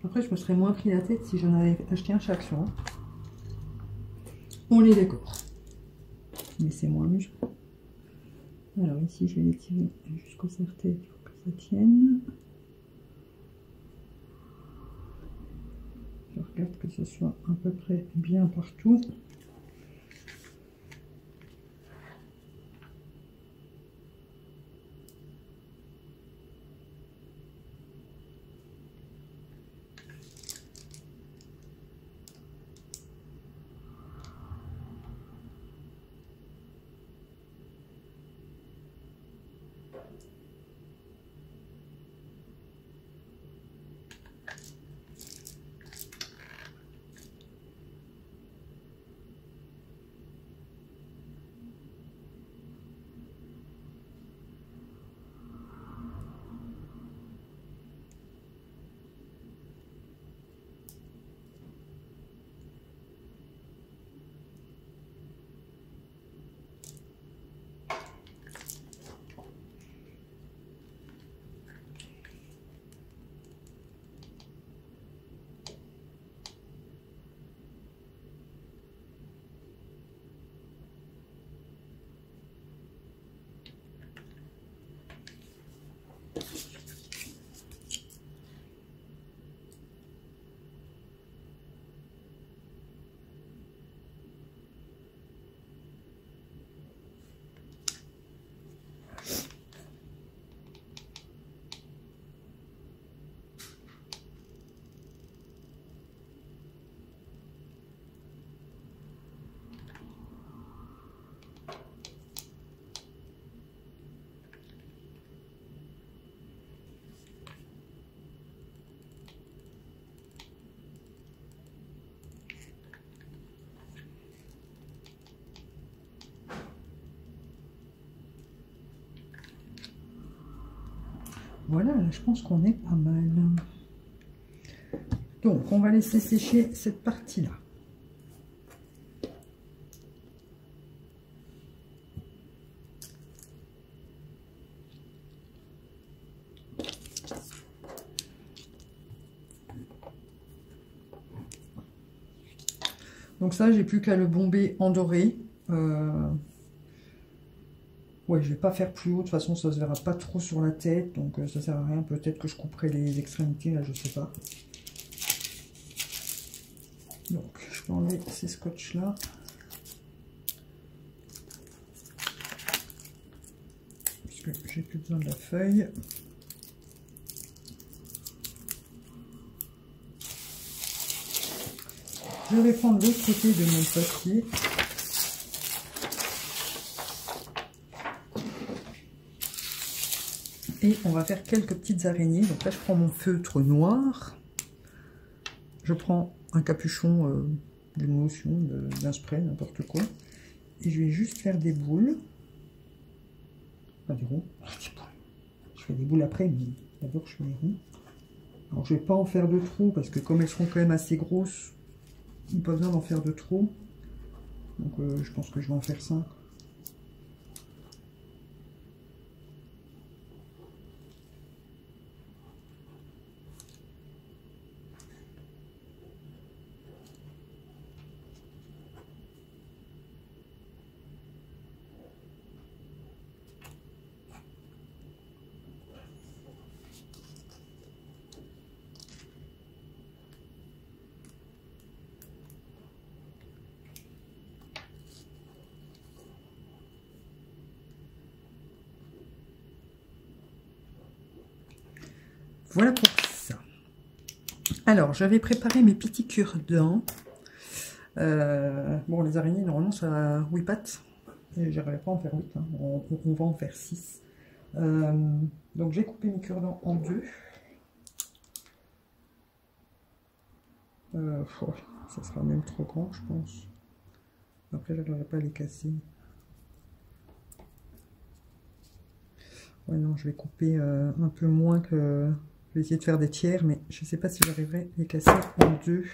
Après, je me serais moins pris la tête si j'en avais acheté un chaque soir. On les décore. Mais c'est moins amusant. Alors ici, je vais les tirer jusqu'au serre-tête pour que ça tienne. Je regarde que ce soit à peu près bien partout. Voilà, là, je pense qu'on est pas mal. Donc, on va laisser sécher cette partie-là. Donc ça, j'ai plus qu'à le bomber en doré. Ouais, je vais pas faire plus haut, de toute façon ça se verra pas trop sur la tête, donc ça sert à rien, peut-être que je couperai les extrémités, là je sais pas. Donc je vais enlever ces scotch là. Puisque j'ai plus besoin de la feuille. Je vais prendre l'autre côté de mon papier. Et on va faire quelques petites araignées. Donc là, je prends mon feutre noir. Je prends un capuchon d'une lotion, d'un spray, n'importe quoi. Et je vais juste faire des boules. Enfin, des ronds. Je fais des boules après, mais d'abord je fais des ronds. Alors je ne vais pas en faire de trop, parce que comme elles seront quand même assez grosses, il n'y a pas besoin d'en faire de trop. Donc je pense que je vais en faire 5. Voilà pour ça. Alors, j'avais préparé mes petits cure-dents. Bon, les araignées, normalement, ça a 8 pattes. Et j'arriverai pas à en faire 8. Hein. On va en faire 6. Donc, j'ai coupé mes cure-dents en deux. Ça sera même trop grand, je pense. Après, je n'arriverai pas à les casser. Ouais, non, je vais couper un peu moins que... Je vais essayer de faire des tiers, mais je ne sais pas si j'arriverai à les casser en deux.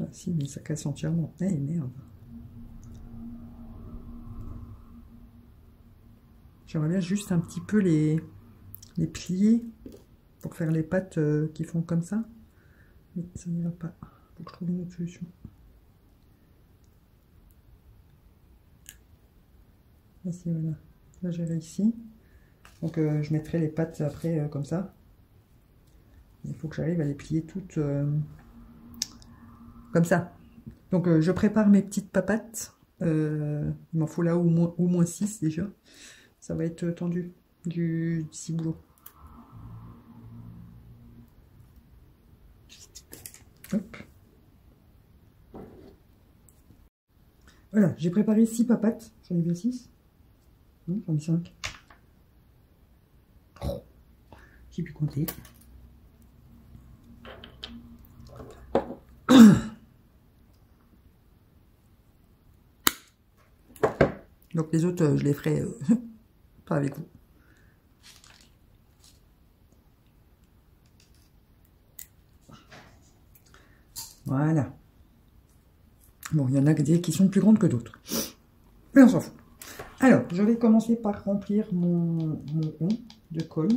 Ah si, mais ça casse entièrement. Eh merde. J'aimerais bien juste un petit peu les plier pour faire les pattes qui font comme ça. Mais ça n'y va pas. Faut que je trouve une autre solution. Ici, voilà. Là, j'ai réussi. Donc je mettrai les pattes après comme ça. Il faut que j'arrive à les plier toutes comme ça. Donc je prépare mes petites papates. Il m'en faut là au moins 6 déjà. Ça va être tendu du ciboulot. Hop. Voilà, j'ai préparé 6 papates. J'en ai bien 6. Non, j'en ai 5. J'ai pu compter. Donc les autres, je les ferai pas avec vous. Voilà. Bon, il y en a qui sont plus grandes que d'autres. Mais on s'en fout. Alors, je vais commencer par remplir mon rond de colle.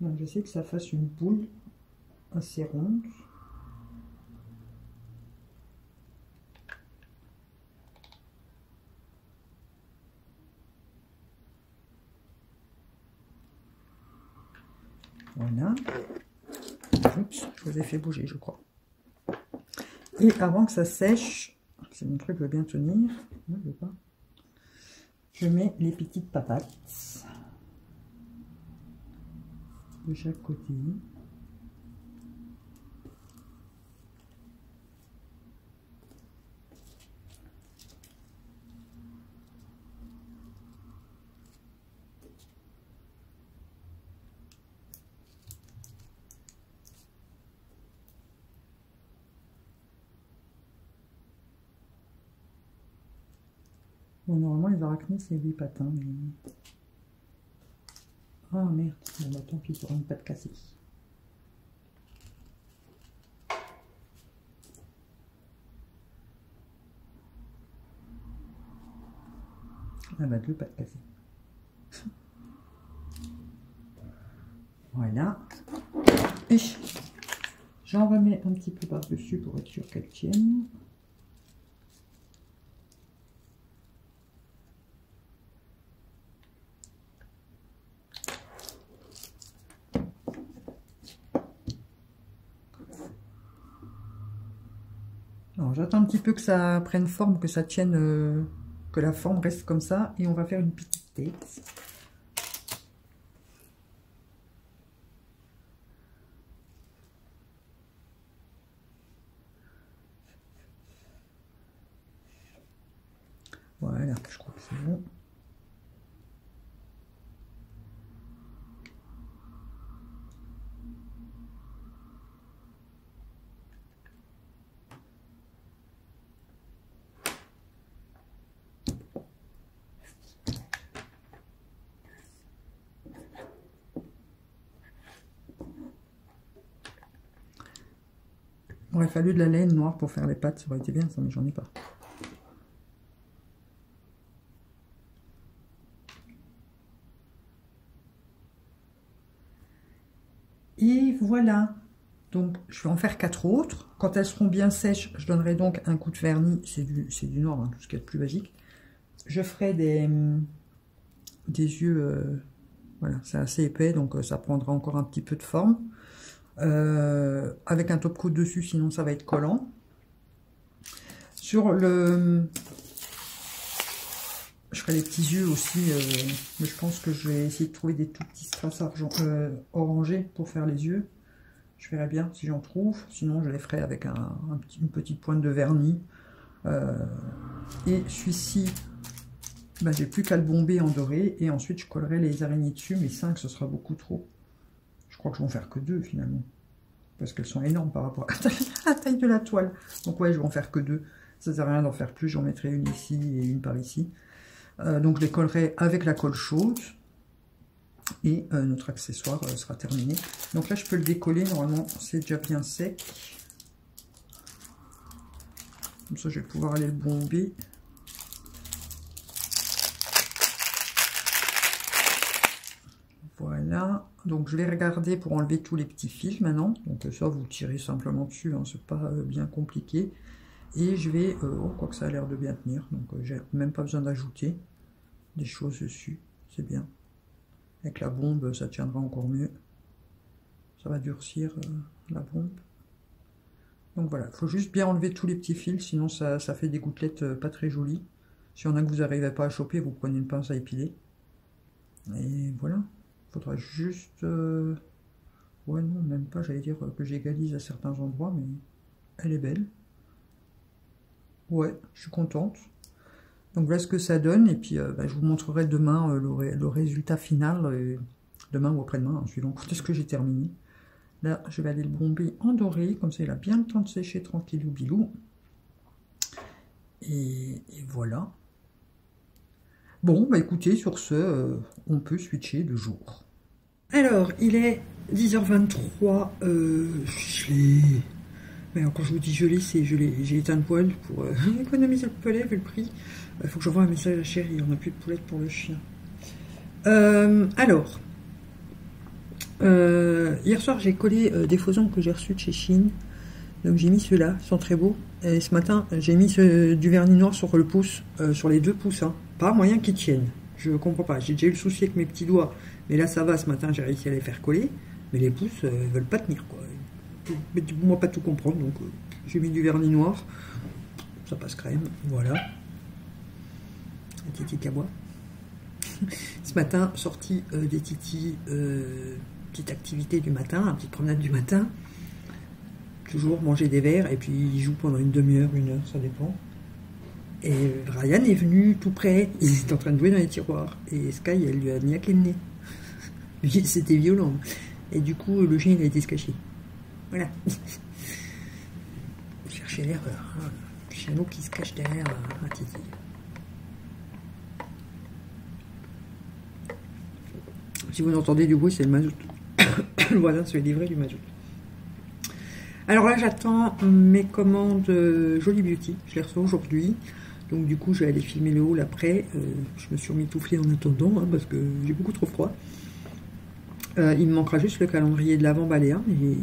Donc, je sais que ça fasse une boule assez ronde. Voilà. Oups, je vous ai fait bouger, je crois. Et avant que ça sèche, si mon truc veut bien tenir, non, je veux pas. Je mets les petites papates de chaque côté. Bon, normalement, les arachnides, c'est 8 pattes. Hein, mais... Ah merde, bon, bah, tant pis pour une patte cassée. Ah bah, 2 pattes cassées. Voilà. Et j'en remets un petit peu par-dessus pour être sûr qu'elle tienne. J'attends un petit peu que ça prenne forme, que ça tienne, que la forme reste comme ça. Et on va faire une petite tête. Voilà, je crois que c'est bon. Il aurait fallu de la laine noire pour faire les pattes, ça aurait été bien ça, mais j'en ai pas. Et voilà, donc je vais en faire 4 autres. Quand elles seront bien sèches, je donnerai donc un coup de vernis, c'est du noir, hein, tout ce qu'il y a de plus basique. Je ferai des yeux, voilà, c'est assez épais, donc ça prendra encore un petit peu de forme. Avec un top coat dessus, sinon ça va être collant. Sur le... Je ferai les petits yeux aussi, mais je pense que je vais essayer de trouver des tout petits strass orangés pour faire les yeux. Je verrai bien si j'en trouve, sinon je les ferai avec une petite pointe de vernis. Et celui-ci, ben, j'ai plus qu'à le bomber en doré, et ensuite je collerai les araignées dessus, mais 5 ce sera beaucoup trop. Je crois que je vais en faire que 2 finalement, parce qu'elles sont énormes par rapport à la taille de la toile. Donc ouais, je vais en faire que 2, ça ne sert à rien d'en faire plus, j'en mettrai une ici et une par ici. Donc je les collerai avec la colle chaude et notre accessoire sera terminé. Donc là je peux le décoller, normalement c'est déjà bien sec. Comme ça je vais pouvoir aller le bomber. Voilà, donc je vais regarder pour enlever tous les petits fils maintenant. Donc ça vous tirez simplement dessus, hein, c'est pas bien compliqué. Et je vais, oh, quoi que ça a l'air de bien tenir, donc j'ai même pas besoin d'ajouter des choses dessus, c'est bien. Avec la bombe, ça tiendra encore mieux. Ça va durcir la bombe. Donc voilà, il faut juste bien enlever tous les petits fils, sinon ça fait des gouttelettes pas très jolies. Si on a que vous n'arrivez pas à choper, vous prenez une pince à épiler. Et voilà, il faudra juste... Ouais non, même pas, j'allais dire que j'égalise à certains endroits, mais elle est belle. Ouais, je suis contente. Donc voilà ce que ça donne. Et puis bah, je vous montrerai demain le résultat final. Demain ou après-demain, hein, suivant quand est-ce que j'ai terminé. Là, je vais aller le bomber en doré. Comme ça, il a bien le temps de sécher tranquillou bilou. Et voilà. Bon, bah écoutez, sur ce, on peut switcher de jour. Alors, il est 10h23. Je l'ai... Mais quand je vous dis gelé, c'est gelé. J'ai éteint le poêle pour économiser le poulet vu le prix. Il faut que j'envoie un message à Chérie. On n'a plus de poulette pour le chien. Alors, hier soir, j'ai collé des faux ongles que j'ai reçus de chez Shein. Donc j'ai mis ceux-là, ils sont très beaux. Et ce matin, j'ai mis du vernis noir sur le pouce, sur les 2 pouces. Hein. Pas moyen qu'ils tiennent. Je comprends pas. J'ai déjà eu le souci avec mes petits doigts. Mais là, ça va. Ce matin, j'ai réussi à les faire coller. Mais les pouces, ils veulent pas tenir, quoi. Mais moi pas tout comprendre, donc j'ai mis du vernis noir, ça passe crème, voilà. Un titi cabois. Ce matin, sortie des titis, petite activité du matin, petite promenade du matin. Toujours manger des verres, et puis il joue pendant une demi-heure, une heure, ça dépend. Et Ryan est venu tout près, il est en train de jouer dans les tiroirs, et Sky, elle lui a niaqué le nez. C'était violent. Et du coup, le chien, il a été se cacher. Voilà. Cherchez l'erreur. Hein. Le chameau qui se cache derrière un titi. Si vous entendez du bruit, c'est le mazout. Le voisin se livrait du mazout. Alors là, j'attends mes commandes Jolie Beauty. Je les reçois aujourd'hui. Donc du coup, je vais aller filmer le haul après. Je me suis remis toufflée en attendant hein, parce que j'ai beaucoup trop froid. Il me manquera juste le calendrier de l'avant Baléa. Mais...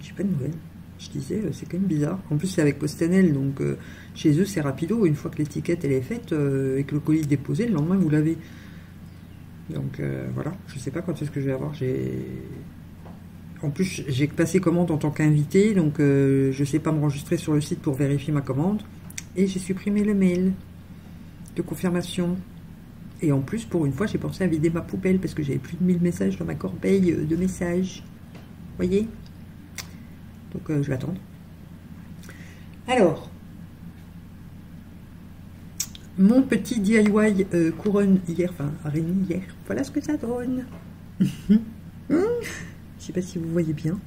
j'ai pas de nouvelles. Je disais, c'est quand même bizarre. En plus, c'est avec Postenel, donc chez eux, c'est rapido. Une fois que l'étiquette elle est faite et que le colis est déposé, le lendemain, vous l'avez. Donc voilà, je sais pas quand est-ce que je vais avoir. En plus, j'ai passé commande en tant qu'invité, donc je sais pas me enregistrer sur le site pour vérifier ma commande. Et j'ai supprimé le mail de confirmation. Et en plus, pour une fois, j'ai pensé à vider ma poubelle parce que j'avais plus de 1000 messages dans ma corbeille de messages. Vous voyez ? Donc je vais attendre. Alors, mon petit DIY couronne hier, enfin araignée hier, voilà ce que ça donne. Je ne sais pas si vous voyez bien,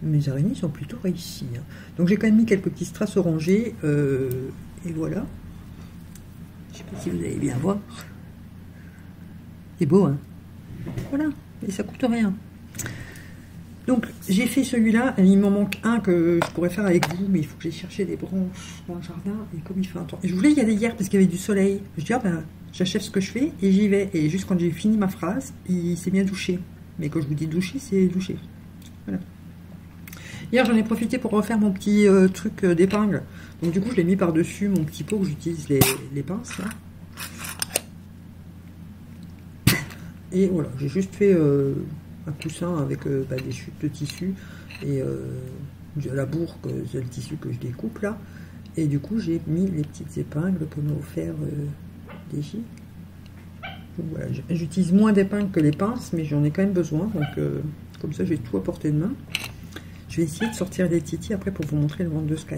mes araignées sont plutôt réussies. Hein. Donc j'ai quand même mis quelques petits strass orangés, et voilà. Je ne sais pas si vous allez bien voir. C'est beau, hein. Voilà, et ça coûte rien. Donc j'ai fait celui-là, il m'en manque un que je pourrais faire avec vous, mais il faut que j'aille chercher des branches dans le jardin, et comme il fait un temps... Et je voulais y aller hier parce qu'il y avait du soleil, je dis ah ben j'achève ce que je fais et j'y vais, et juste quand j'ai fini ma phrase, il s'est mis à doucher, mais quand je vous dis doucher, c'est doucher, voilà. Hier j'en ai profité pour refaire mon petit truc d'épingle, donc du coup je l'ai mis par-dessus mon petit pot où j'utilise les pinces, là. Et voilà, j'ai juste fait un coussin avec des chutes de tissu et la bourre, c'est le tissu que je découpe là. Et du coup, j'ai mis les petites épingles que m'a offert DJ. Donc voilà, j'utilise moins d'épingles que les pinces, mais j'en ai quand même besoin. Donc comme ça, j'ai tout à portée de main. Je vais essayer de sortir les titis après pour vous montrer le ventre de Sky.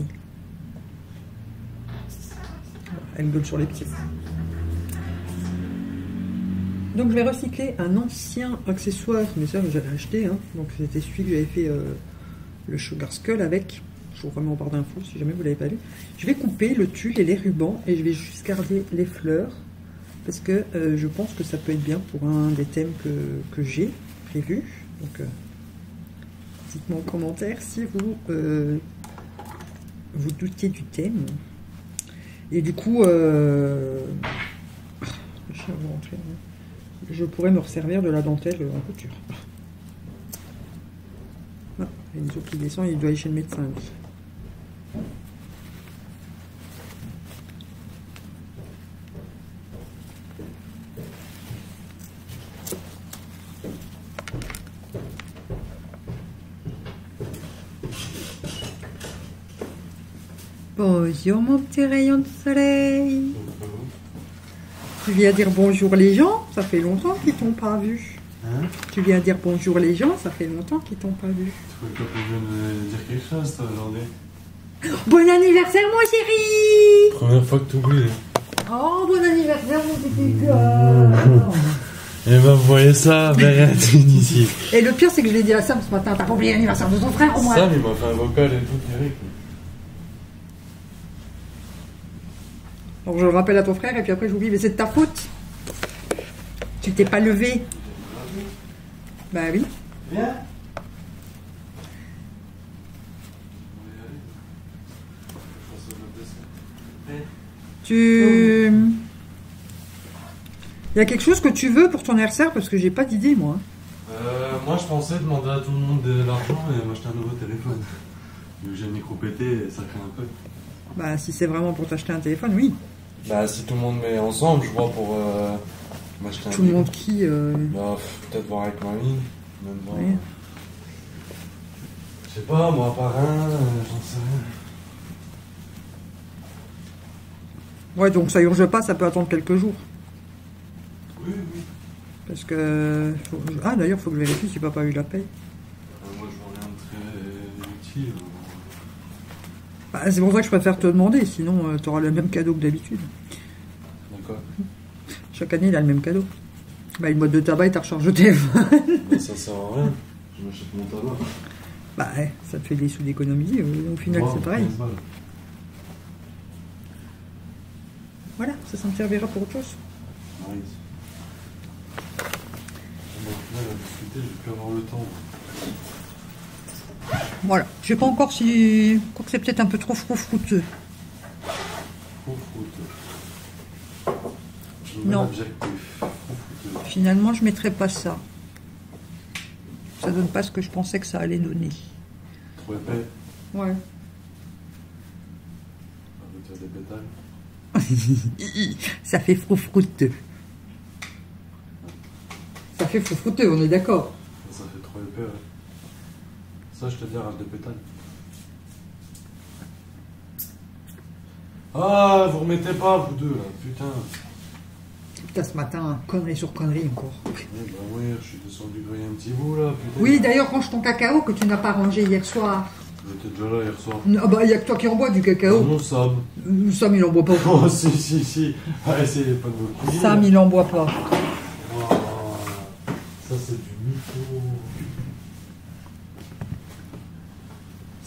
Elle gueule sur les pieds. Donc je vais recycler un ancien accessoire, mais ça j'avais acheté, hein. Donc c'était celui que j'avais fait le Sugar Skull avec, je vous remets en barre d'infos si jamais vous ne l'avez pas vu. Je vais couper le tulle et les rubans et je vais juste garder les fleurs, parce que je pense que ça peut être bien pour un des thèmes que j'ai prévu. Donc dites-moi en commentaire si vous vous doutiez du thème. Et du coup, je vais vous montrer. Je pourrais me resservir de la dentelle en couture. Ah, il y a une eau qui descend, il doit aller chez le médecin. Bonjour mon petit rayon de soleil. Tu viens dire bonjour les gens, ça fait longtemps qu'ils t'ont pas vu. Hein? Tu viens dire bonjour les gens, ça fait longtemps qu'ils t'ont pas vu. Tu crois que tu viens de dire quelque chose, toi, aujourd'hui? Bon anniversaire, mon chéri! Première fois que tu oublies. Oh, bon anniversaire, mon petit cœur! Et ben, vous voyez ça, Baléa Tune ici. Et le pire, c'est que je l'ai dit à Sam ce matin, t'as pas oublié l'anniversaire de ton frère, au moins. Sam, il m'a fait un vocal et tout, direct. Donc je le rappelle à ton frère et puis après j'oublie, mais c'est de ta faute. Tu t'es pas levé. Bah oui. Viens. Tu... Il y a quelque chose que tu veux pour ton anniversaire parce que j'ai pas d'idée moi. Moi je pensais demander à tout le monde de l'argent et m'acheter un nouveau téléphone. J'ai le micro pété et ça craint un peu. Bah si c'est vraiment pour t'acheter un téléphone, oui. Bah si tout le monde met ensemble, je vois pour m'acheter un téléphone. Tout le monde qui bah, peut-être voir avec mamie, même voir. Ouais. Je sais pas, moi par un, j'en sais rien. Ouais, donc ça urge pas, ça peut attendre quelques jours. Oui, oui. Parce que... Faut... Ah d'ailleurs, faut que je vérifie si papa a eu la paye. Moi je vois rien de très utile. Bah, c'est pour ça que je préfère te demander, sinon tu auras le même cadeau que d'habitude. D'accord. Chaque année, il a le même cadeau. Bah, une boîte de tabac et ta recharge de téléphone. Bah, ça sert à rien. Je m'achète mon tabac. Bah, ça te fait des sous d'économie. Au final, wow, c'est pareil. Voilà, ça me servira pour autre chose. Nice. Bon, là, la difficulté, je vais plus avoir le temps. Voilà, je sais pas encore si... Je crois que c'est peut-être un peu trop froufrouteux. Froufrouteux. Non. Finalement, je mettrai pas ça. Ça donne pas ce que je pensais que ça allait donner. Trop épais? Ouais. On va retirer des pétales. Ça fait froufrouteux. Ça fait froufrouteux, on est d'accord. Ça fait trop épais, ouais. Ça, je te dis, rage de pétale. Ah, vous remettez pas, vous deux, là, putain. Putain, ce matin, connerie sur connerie encore. Eh ben oui, je suis descendu griller un petit bout, là, putain. Oui, d'ailleurs, range ton cacao que tu n'as pas rangé hier soir. J'étais déjà là hier soir. Ah bah, il n'y a que toi qui en bois du cacao. Non, non, Sam. Sam, il en boit pas. Oh, si, si, si. Ah, essayez pas de vous couler. Sam, il en boit pas. Oh, ça, c'est du mytho.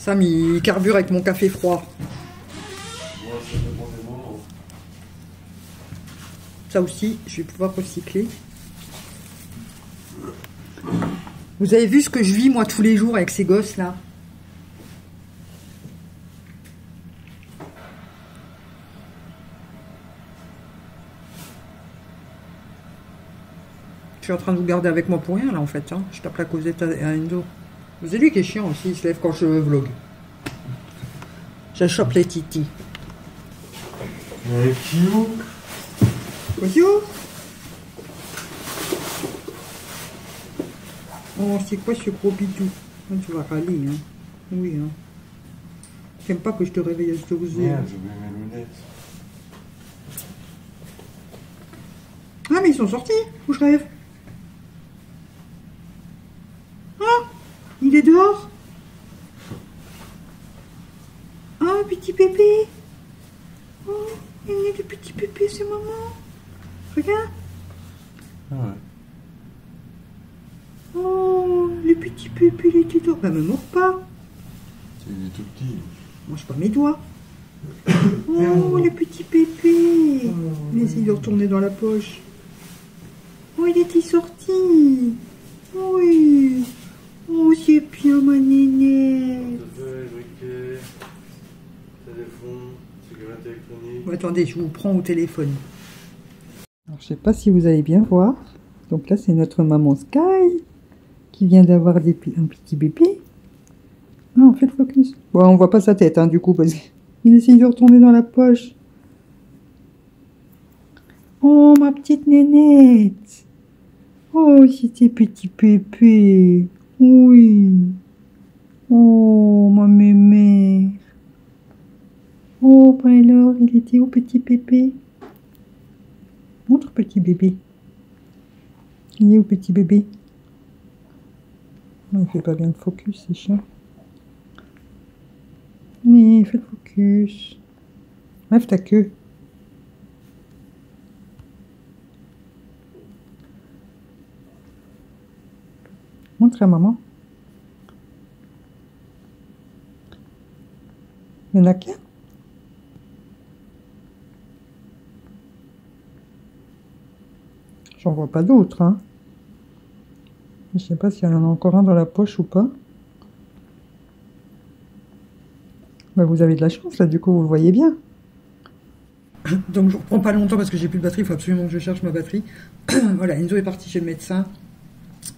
Sam, il carbure avec mon café froid. Ouais, ça dépend des moments. Ça aussi, je vais pouvoir recycler. Vous avez vu ce que je vis, moi, tous les jours avec ces gosses-là? Je suis en train de vous garder avec moi pour rien, là, en fait. Hein. Je tape la Cosette à Indo. C'est lui qui est chiant aussi, il se lève quand je vlog. Je chope les titis. Thank you. Oh, c'est quoi ce gros bidou? Tu vas râler, hein. Oui, hein. T'aimes pas que je te réveille à cette heure. Non, hein. J'ai oublié mes lunettes. Ah, mais ils sont sortis. Où je rêve? Ah, il est dehors. Ah, petit bébé. Oh, il est le petit bébé, c'est maman. Regarde. Ah ouais. Oh, le petit bébé, il était dehors. Bah, me mords pas. Il est tout petit. Mange pas mes doigts. Oh, le petit bébé. Mais essaye de retourner dans la poche. Oh, il était sorti. Oui. Oh, c'est bien, ma nénette. Téléphone, sécurité électronique. Bon, attendez, je vous prends au téléphone. Alors, je sais pas si vous allez bien voir. Donc là, c'est notre maman Sky qui vient d'avoir un petit bébé. Ah, on fait le focus. Bon, on voit pas sa tête, hein, du coup, parce qu'il essaye de retourner dans la poche. Oh, ma petite nénette. Oh, c'était petit bébé. Oui. Oh, ma mémère. Oh, ben alors, il était où, petit bébé? Montre, petit bébé. Il est où, petit bébé? Non, il fait pas bien le focus, c'est chiant. Mais, fais le focus. Lève ta queue. Montre à maman. Il y en a qu'un? J'en vois pas d'autres, hein. Je sais pas s'il y en a encore un dans la poche ou pas. Ben, vous avez de la chance, là, du coup, vous le voyez bien. Donc, je reprends pas longtemps parce que j'ai plus de batterie. Il faut absolument que je cherche ma batterie. Voilà, Enzo est parti chez le médecin.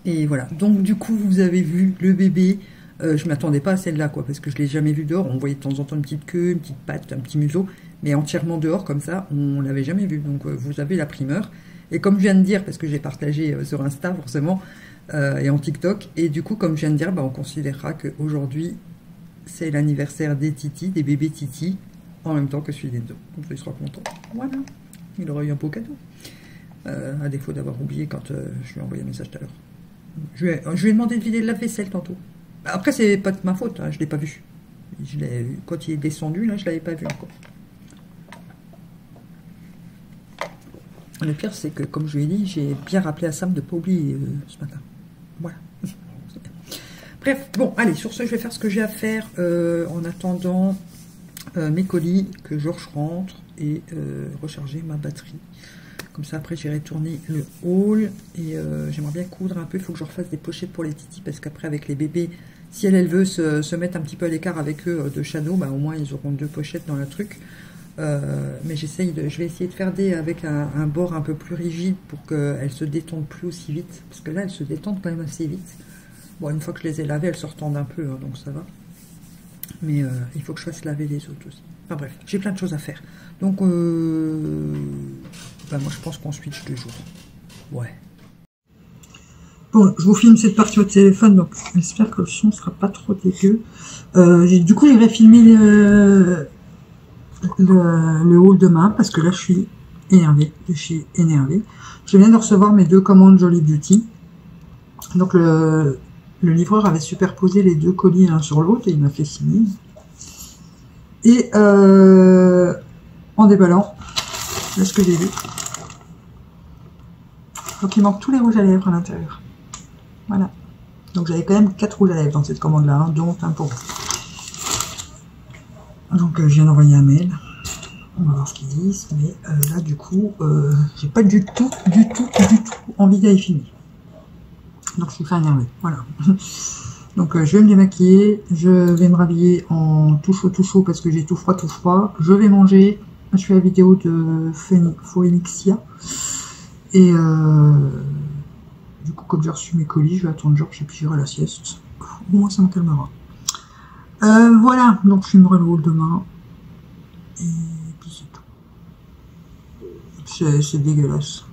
Et voilà. Donc, du coup, vous avez vu le bébé. Je m'attendais pas à celle-là, quoi, parce que je l'ai jamais vue dehors. On voyait de temps en temps une petite queue, une petite patte, un petit museau. Mais entièrement dehors, comme ça, on l'avait jamais vu. Donc, vous avez la primeur. Et comme je viens de dire, parce que j'ai partagé sur Insta forcément, et en TikTok, et du coup, comme je viens de dire, bah, on considérera qu'aujourd'hui, c'est l'anniversaire des Titi, des bébés Titi, en même temps que celui d'Enzo. Donc il sera content. Voilà, il aura eu un beau cadeau. À défaut d'avoir oublié quand je lui ai envoyé un message tout à l'heure. Je lui ai demandé de vider de la vaisselle tantôt. Après, c'est pas de ma faute, hein, je l'ai pas vu. Je l'ai vu. Quand il est descendu, là, je l'avais pas vu encore. Le pire, c'est que, comme je lui ai dit, j'ai bien rappelé à Sam de ne pas oublier ce matin. Voilà. Bref, bon, allez, sur ce, je vais faire ce que j'ai à faire en attendant mes colis, que Georges rentre et recharger ma batterie. Comme ça, après, j'irai tourner le haul et j'aimerais bien coudre un peu. Il faut que je refasse des pochettes pour les titis parce qu'après, avec les bébés, si elle veut se mettre un petit peu à l'écart avec eux de Shadow, bah, au moins, ils auront deux pochettes dans le truc. Mais je vais essayer de faire des avec un bord un peu plus rigide pour qu'elles se détendent plus aussi vite, parce que là elles se détendent quand même assez vite. Bon, une fois que je les ai lavées, elles se retendent un peu, hein, donc ça va. Mais il faut que je fasse laver les autres aussi. Enfin bref, j'ai plein de choses à faire. Donc bah, moi je pense qu'on switch de jour. Ouais. Bon, je vous filme cette partie au téléphone, donc j'espère que le son sera pas trop dégueu. Du coup, j'irai filmer le haul demain parce que là je suis énervée de chez énervée. Je viens de recevoir mes deux commandes Jolie Beauty, donc le livreur avait superposé les deux colis l'un sur l'autre et il m'a fait signer, et en déballant là ce que j'ai vu, donc il manque tous les rouges à lèvres à l'intérieur. Voilà, donc j'avais quand même 4 rouges à lèvres dans cette commande là, hein, dont un pour vous. Donc je viens d'envoyer un mail, on va voir ce qu'ils disent, mais là du coup, j'ai pas du tout envie d'aller filmer. donc je suis pas énervée, voilà. Donc je vais me démaquiller, je vais me rhabiller en tout chaud parce que j'ai tout froid, je vais manger, je fais la vidéo de Phoenixia, et du coup comme j'ai reçu mes colis, je vais attendre Georges et puis j'irai à la sieste, au moins ça me calmera. Voilà, donc je filmerai le haul demain, et puis c'est tout. C'est dégueulasse.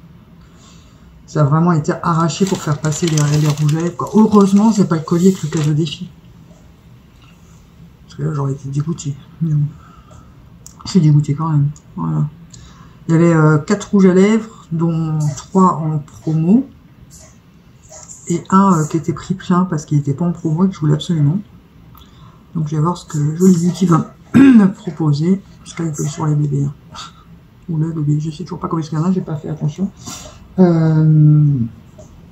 Ça a vraiment été arraché pour faire passer les rouges à lèvres, quoi. Heureusement, c'est pas le collier avec le cadeau défi. Parce que là, j'aurais été dégoûtée. Mais bon. Je suis dégoûtée quand même. Voilà. Il y avait 4 rouges à lèvres, dont 3 en promo. Et un qui était pris plein parce qu'il n'était pas en promo et que je voulais absolument. Donc je vais voir ce que Jolie Beauty va me proposer. Parce qu'elle peut sur les bébés. Hein. Ou le bébé, je sais toujours pas comment est-ce qu'il y en a, j'ai pas fait attention.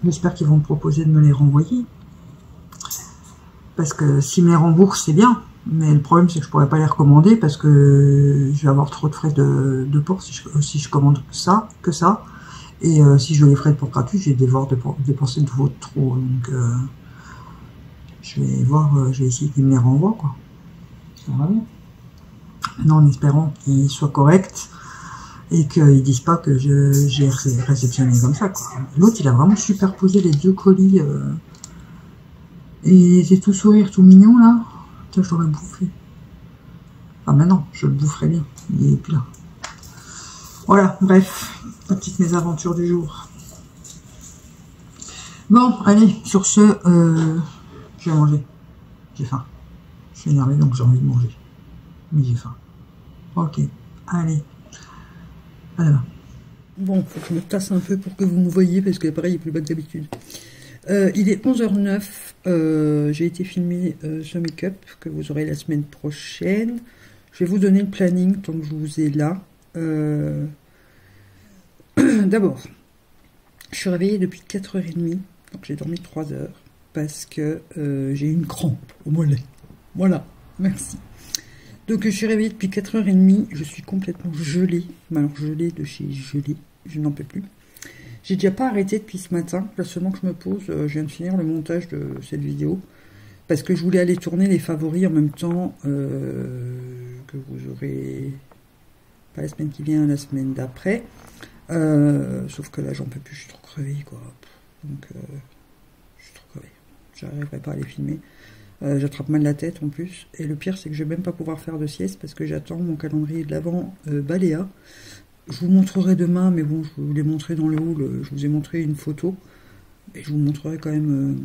J'espère qu'ils vont me proposer de me les renvoyer. Parce que s'ils me les remboursent, c'est bien. Mais le problème, c'est que je pourrais pas les recommander parce que je vais avoir trop de frais de port si je commande ça, que ça. Et si je veux les frais de port gratuits, j'ai des devoirs de dépenser de votre trop. Donc je vais voir, je vais essayer qu'ils me les renvoient, quoi. Ça va bien. Maintenant, en espérant qu'ils soient corrects. Et qu'ils disent pas que j'ai réceptionné comme ça, quoi. L'autre, il a vraiment superposé les deux colis. Et c'est tout sourire, tout mignon, là. Putain, je l'aurais bouffé. Enfin, maintenant, je le boufferais bien. Il est plus là. Voilà, bref. La petite mésaventure du jour. Bon, allez, sur ce, je vais manger. J'ai faim. Je suis énervée, donc j'ai envie de manger. Mais j'ai faim. Ok, allez. Voilà. Bon, faut que je me tasse un peu pour que vous me voyez parce que l'appareil est plus bas que d'habitude. Il est 11h09, j'ai été filmée ce make-up que vous aurez la semaine prochaine. Je vais vous donner le planning tant que je vous ai là. D'abord, je suis réveillée depuis 4h30, donc j'ai dormi 3h parce que j'ai une crampe au mollet. Voilà, merci. Donc je suis réveillée depuis 4h30, je suis complètement gelée, mais alors gelée de chez gelée, je n'en peux plus. J'ai déjà pas arrêté depuis ce matin, là seulement que je me pose, je viens de finir le montage de cette vidéo, parce que je voulais aller tourner les favoris en même temps que vous aurez, pas la semaine qui vient, la semaine d'après, sauf que là j'en peux plus, je suis trop crevée quoi, donc je suis trop crevée, j'arriverai pas à les filmer. J'attrape mal la tête en plus, et le pire c'est que je vais même pas pouvoir faire de sieste parce que j'attends mon calendrier de l'avant Baléa. Je vous montrerai demain, mais bon, je vous l'ai montré dans le haul, je vous ai montré une photo, et je vous montrerai quand même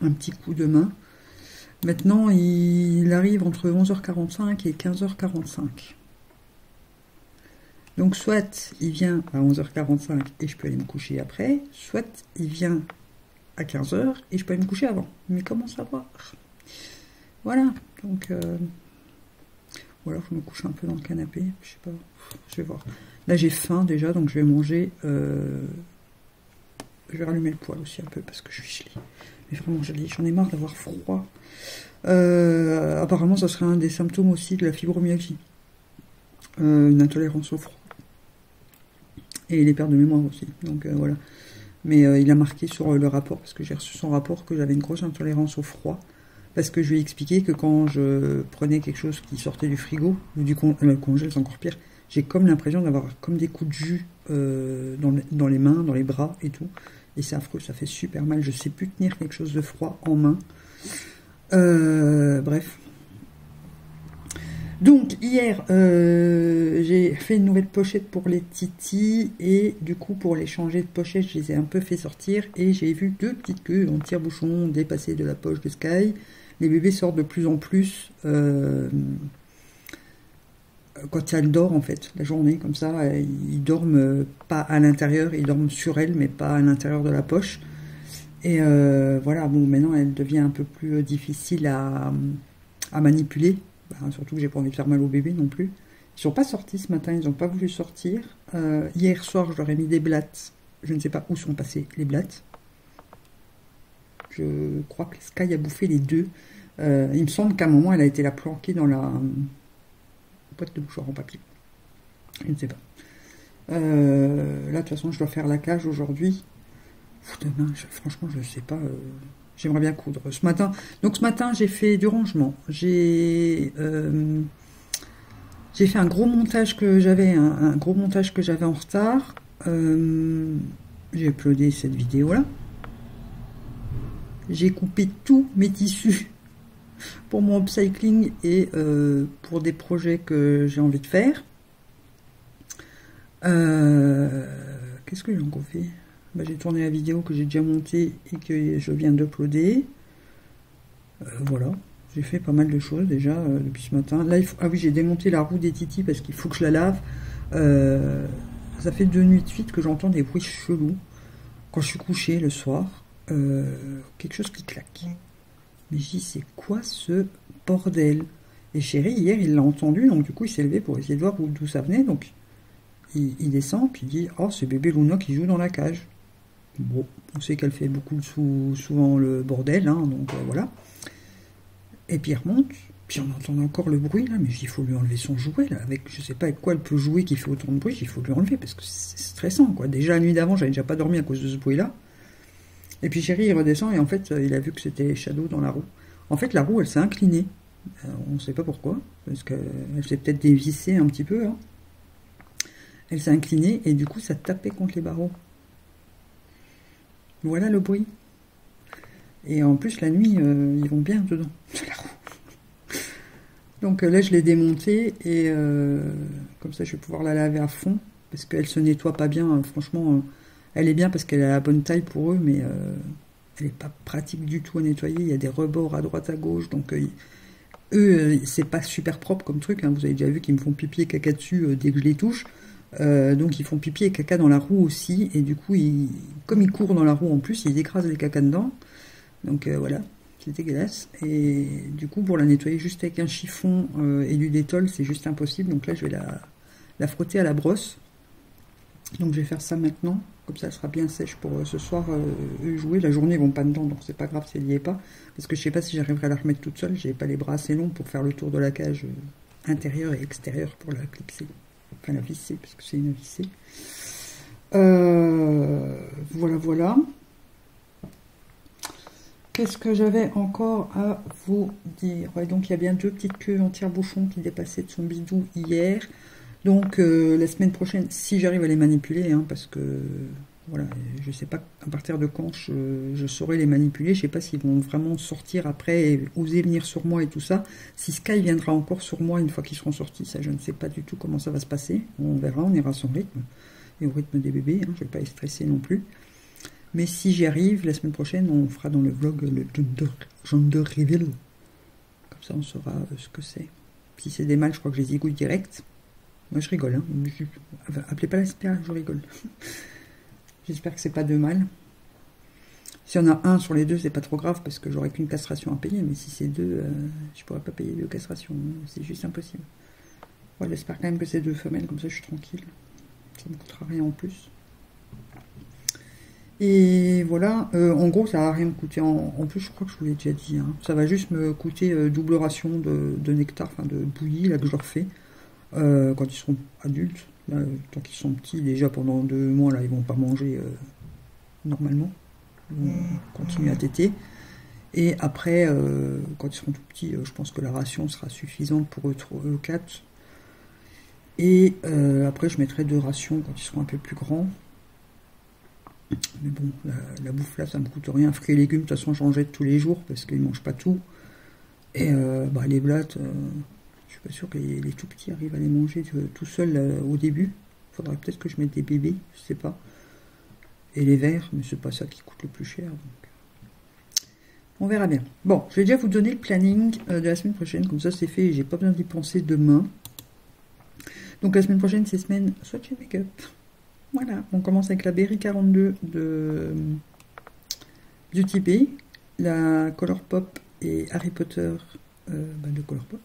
un petit coup demain. Maintenant, il arrive entre 11h45 et 15h45. Donc soit il vient à 11h45 et je peux aller me coucher après, soit il vient à 15h et je peux aller me coucher avant. Mais comment savoir? Voilà, donc ou alors je me couche un peu dans le canapé, je sais pas, je vais voir. Là j'ai faim déjà, donc je vais manger, je vais rallumer le poêle aussi un peu parce que je suis gelée, mais vraiment gelée, j'en ai marre d'avoir froid. Apparemment ça serait un des symptômes aussi de la fibromyalgie, une intolérance au froid et les pertes de mémoire aussi, donc voilà. Mais il a marqué sur le rapport, parce que j'ai reçu son rapport, que j'avais une grosse intolérance au froid. Parce que je lui ai expliqué que quand je prenais quelque chose qui sortait du frigo, ou du congèle, c'est encore pire, j'ai comme l'impression d'avoir comme des coups de jus dans les mains, dans les bras et tout. Et c'est affreux, ça fait super mal, je sais plus tenir quelque chose de froid en main. Bref. Donc hier j'ai fait une nouvelle pochette pour les titis et du coup pour les changer de pochette je les ai un peu fait sortir et j'ai vu deux petites queues en tire-bouchon dépasser de la poche de Sky. Les bébés sortent de plus en plus quand elles dorment en fait, la journée comme ça, ils dorment pas à l'intérieur, ils dorment sur elles mais pas à l'intérieur de la poche. Et voilà, bon maintenant elle devient un peu plus difficile à manipuler. Ben, surtout que j'ai pas envie de faire mal aux bébés non plus. Ils sont pas sortis ce matin, ils n'ont pas voulu sortir. Hier soir, je leur ai mis des blattes. Je ne sais pas où sont passées les blattes. Je crois que Sky a bouffé les deux. Il me semble qu'à un moment, elle a été la planquée dans la boîte de mouchoirs en papier. Je ne sais pas. Là, de toute façon, je dois faire la cage aujourd'hui. Demain, franchement, je ne sais pas. J'aimerais bien coudre. Ce matin, j'ai fait du rangement. J'ai fait un gros montage que j'avais en retard. J'ai uploadé cette vidéo-là. J'ai coupé tous mes tissus pour mon upcycling et pour des projets que j'ai envie de faire. Qu'est-ce que j'ai encore fait? Bah, j'ai tourné la vidéo que j'ai déjà montée et que je viens d'uploader. Voilà, j'ai fait pas mal de choses déjà depuis ce matin. Là, ah oui, j'ai démonté la roue des titis parce qu'il faut que je la lave. Ça fait 2 nuits de suite que j'entends des bruits chelous quand je suis couchée le soir. Quelque chose qui claque. Mais je dis, c'est quoi ce bordel? Et chérie, hier, il l'a entendu, donc du coup, il s'est levé pour essayer de voir d'où ça venait. Donc, il descend, puis il dit, oh, ce bébé Luna qui joue dans la cage. Bon, on sait qu'elle fait beaucoup souvent le bordel, hein, donc voilà. Et puis il remonte, puis on entend encore le bruit, là, mais je dis, il faut lui enlever son jouet, là, avec, je sais pas avec quoi elle peut jouer qui fait autant de bruit, il faut lui enlever, parce que c'est stressant, quoi. Déjà, la nuit d'avant, j'avais déjà pas dormi à cause de ce bruit-là. Et puis chéri, il redescend et en fait, il a vu que c'était Shadow dans la roue. En fait, la roue, elle s'est inclinée. On ne sait pas pourquoi, parce qu'elle s'est peut-être dévissée un petit peu. Hein. Elle s'est inclinée et du coup, ça tapait contre les barreaux. Voilà le bruit. Et en plus, la nuit, ils vont bien dedans, de la roue. Donc là, je l'ai démontée et comme ça, je vais pouvoir la laver à fond, parce qu'elle se nettoie pas bien, hein, franchement... Elle est bien parce qu'elle a la bonne taille pour eux, mais elle n'est pas pratique du tout à nettoyer. Il y a des rebords à droite, à gauche. Donc, eux, c'est pas super propre comme truc. Hein. Vous avez déjà vu qu'ils me font pipi et caca dessus dès que je les touche. Donc, ils font pipi et caca dans la roue aussi. Et du coup, comme ils courent dans la roue en plus, ils écrasent les cacas dedans. Donc, voilà, c'est dégueulasse. Et du coup, pour la nettoyer juste avec un chiffon et du détol, c'est juste impossible. Donc là, je vais la frotter à la brosse. Donc, je vais faire ça maintenant. Comme ça, elle sera bien sèche pour ce soir jouer. La journée, ils vont pas dedans, donc c'est pas grave si elle n'y est pas. Parce que je sais pas si j'arriverai à la remettre toute seule. J'ai pas les bras assez longs pour faire le tour de la cage intérieure et extérieure pour la clipser. Enfin, la visser, parce que c'est une vissée. Voilà, voilà. Qu'est-ce que j'avais encore à vous dire? Ouais, donc, il y a bien 2 petites queues en tire-bouchon qui dépassaient de son bidou hier. Donc, la semaine prochaine, si j'arrive à les manipuler, hein, parce que, voilà, je ne sais pas à partir de quand je saurai les manipuler. Je ne sais pas s'ils vont vraiment sortir après et oser venir sur moi et tout ça. Si Sky viendra encore sur moi une fois qu'ils seront sortis, ça, je ne sais pas du tout comment ça va se passer. On verra, on ira à son rythme et au rythme des bébés. Hein, je ne vais pas les stresser non plus. Mais si j'y arrive, la semaine prochaine, on fera dans le vlog le gender reveal. Comme ça, on saura ce que c'est. Si c'est des mâles, je crois que je les égouille direct. Moi je rigole, hein. Appelez pas l'aspirateur, je rigole. J'espère que c'est pas de mal. Si on a 1 sur les 2, c'est pas trop grave parce que j'aurai qu'une castration à payer, mais si c'est 2, je pourrais pas payer 2 castrations, c'est juste impossible. Ouais, j'espère quand même que c'est 2 femelles, comme ça je suis tranquille. Ça ne me coûtera rien en plus. Et voilà, en gros ça va rien me coûter. En plus, je crois que je vous l'ai déjà dit, hein. Ça va juste me coûter double ration de nectar, enfin de bouillie là que je refais. Quand ils seront adultes, là, tant qu'ils sont petits, déjà pendant 2 mois, là, ils vont pas manger normalement. Ils vont continuer à téter. Et après, quand ils seront tout petits, je pense que la ration sera suffisante pour eux 4. Et après, je mettrai 2 rations quand ils seront un peu plus grands. Mais bon, la bouffe là, ça me coûte rien. Fruits et légumes, de toute façon, j'en jette tous les jours parce qu'ils mangent pas tout. Et bah, les blattes... Je suis pas sûre que les tout petits arrivent à les manger tout seuls au début. Il faudrait peut-être que je mette des bébés, je sais pas. Et les verres, mais c'est pas ça qui coûte le plus cher. Donc. On verra bien. Bon, je vais déjà vous donner le planning de la semaine prochaine. Comme ça, c'est fait et j'ai pas besoin d'y penser demain. Donc la semaine prochaine, c'est semaine swatch et make-up. Voilà, on commence avec la Berry 42 de Beauty Bay, la Colourpop et Harry Potter de Colourpop.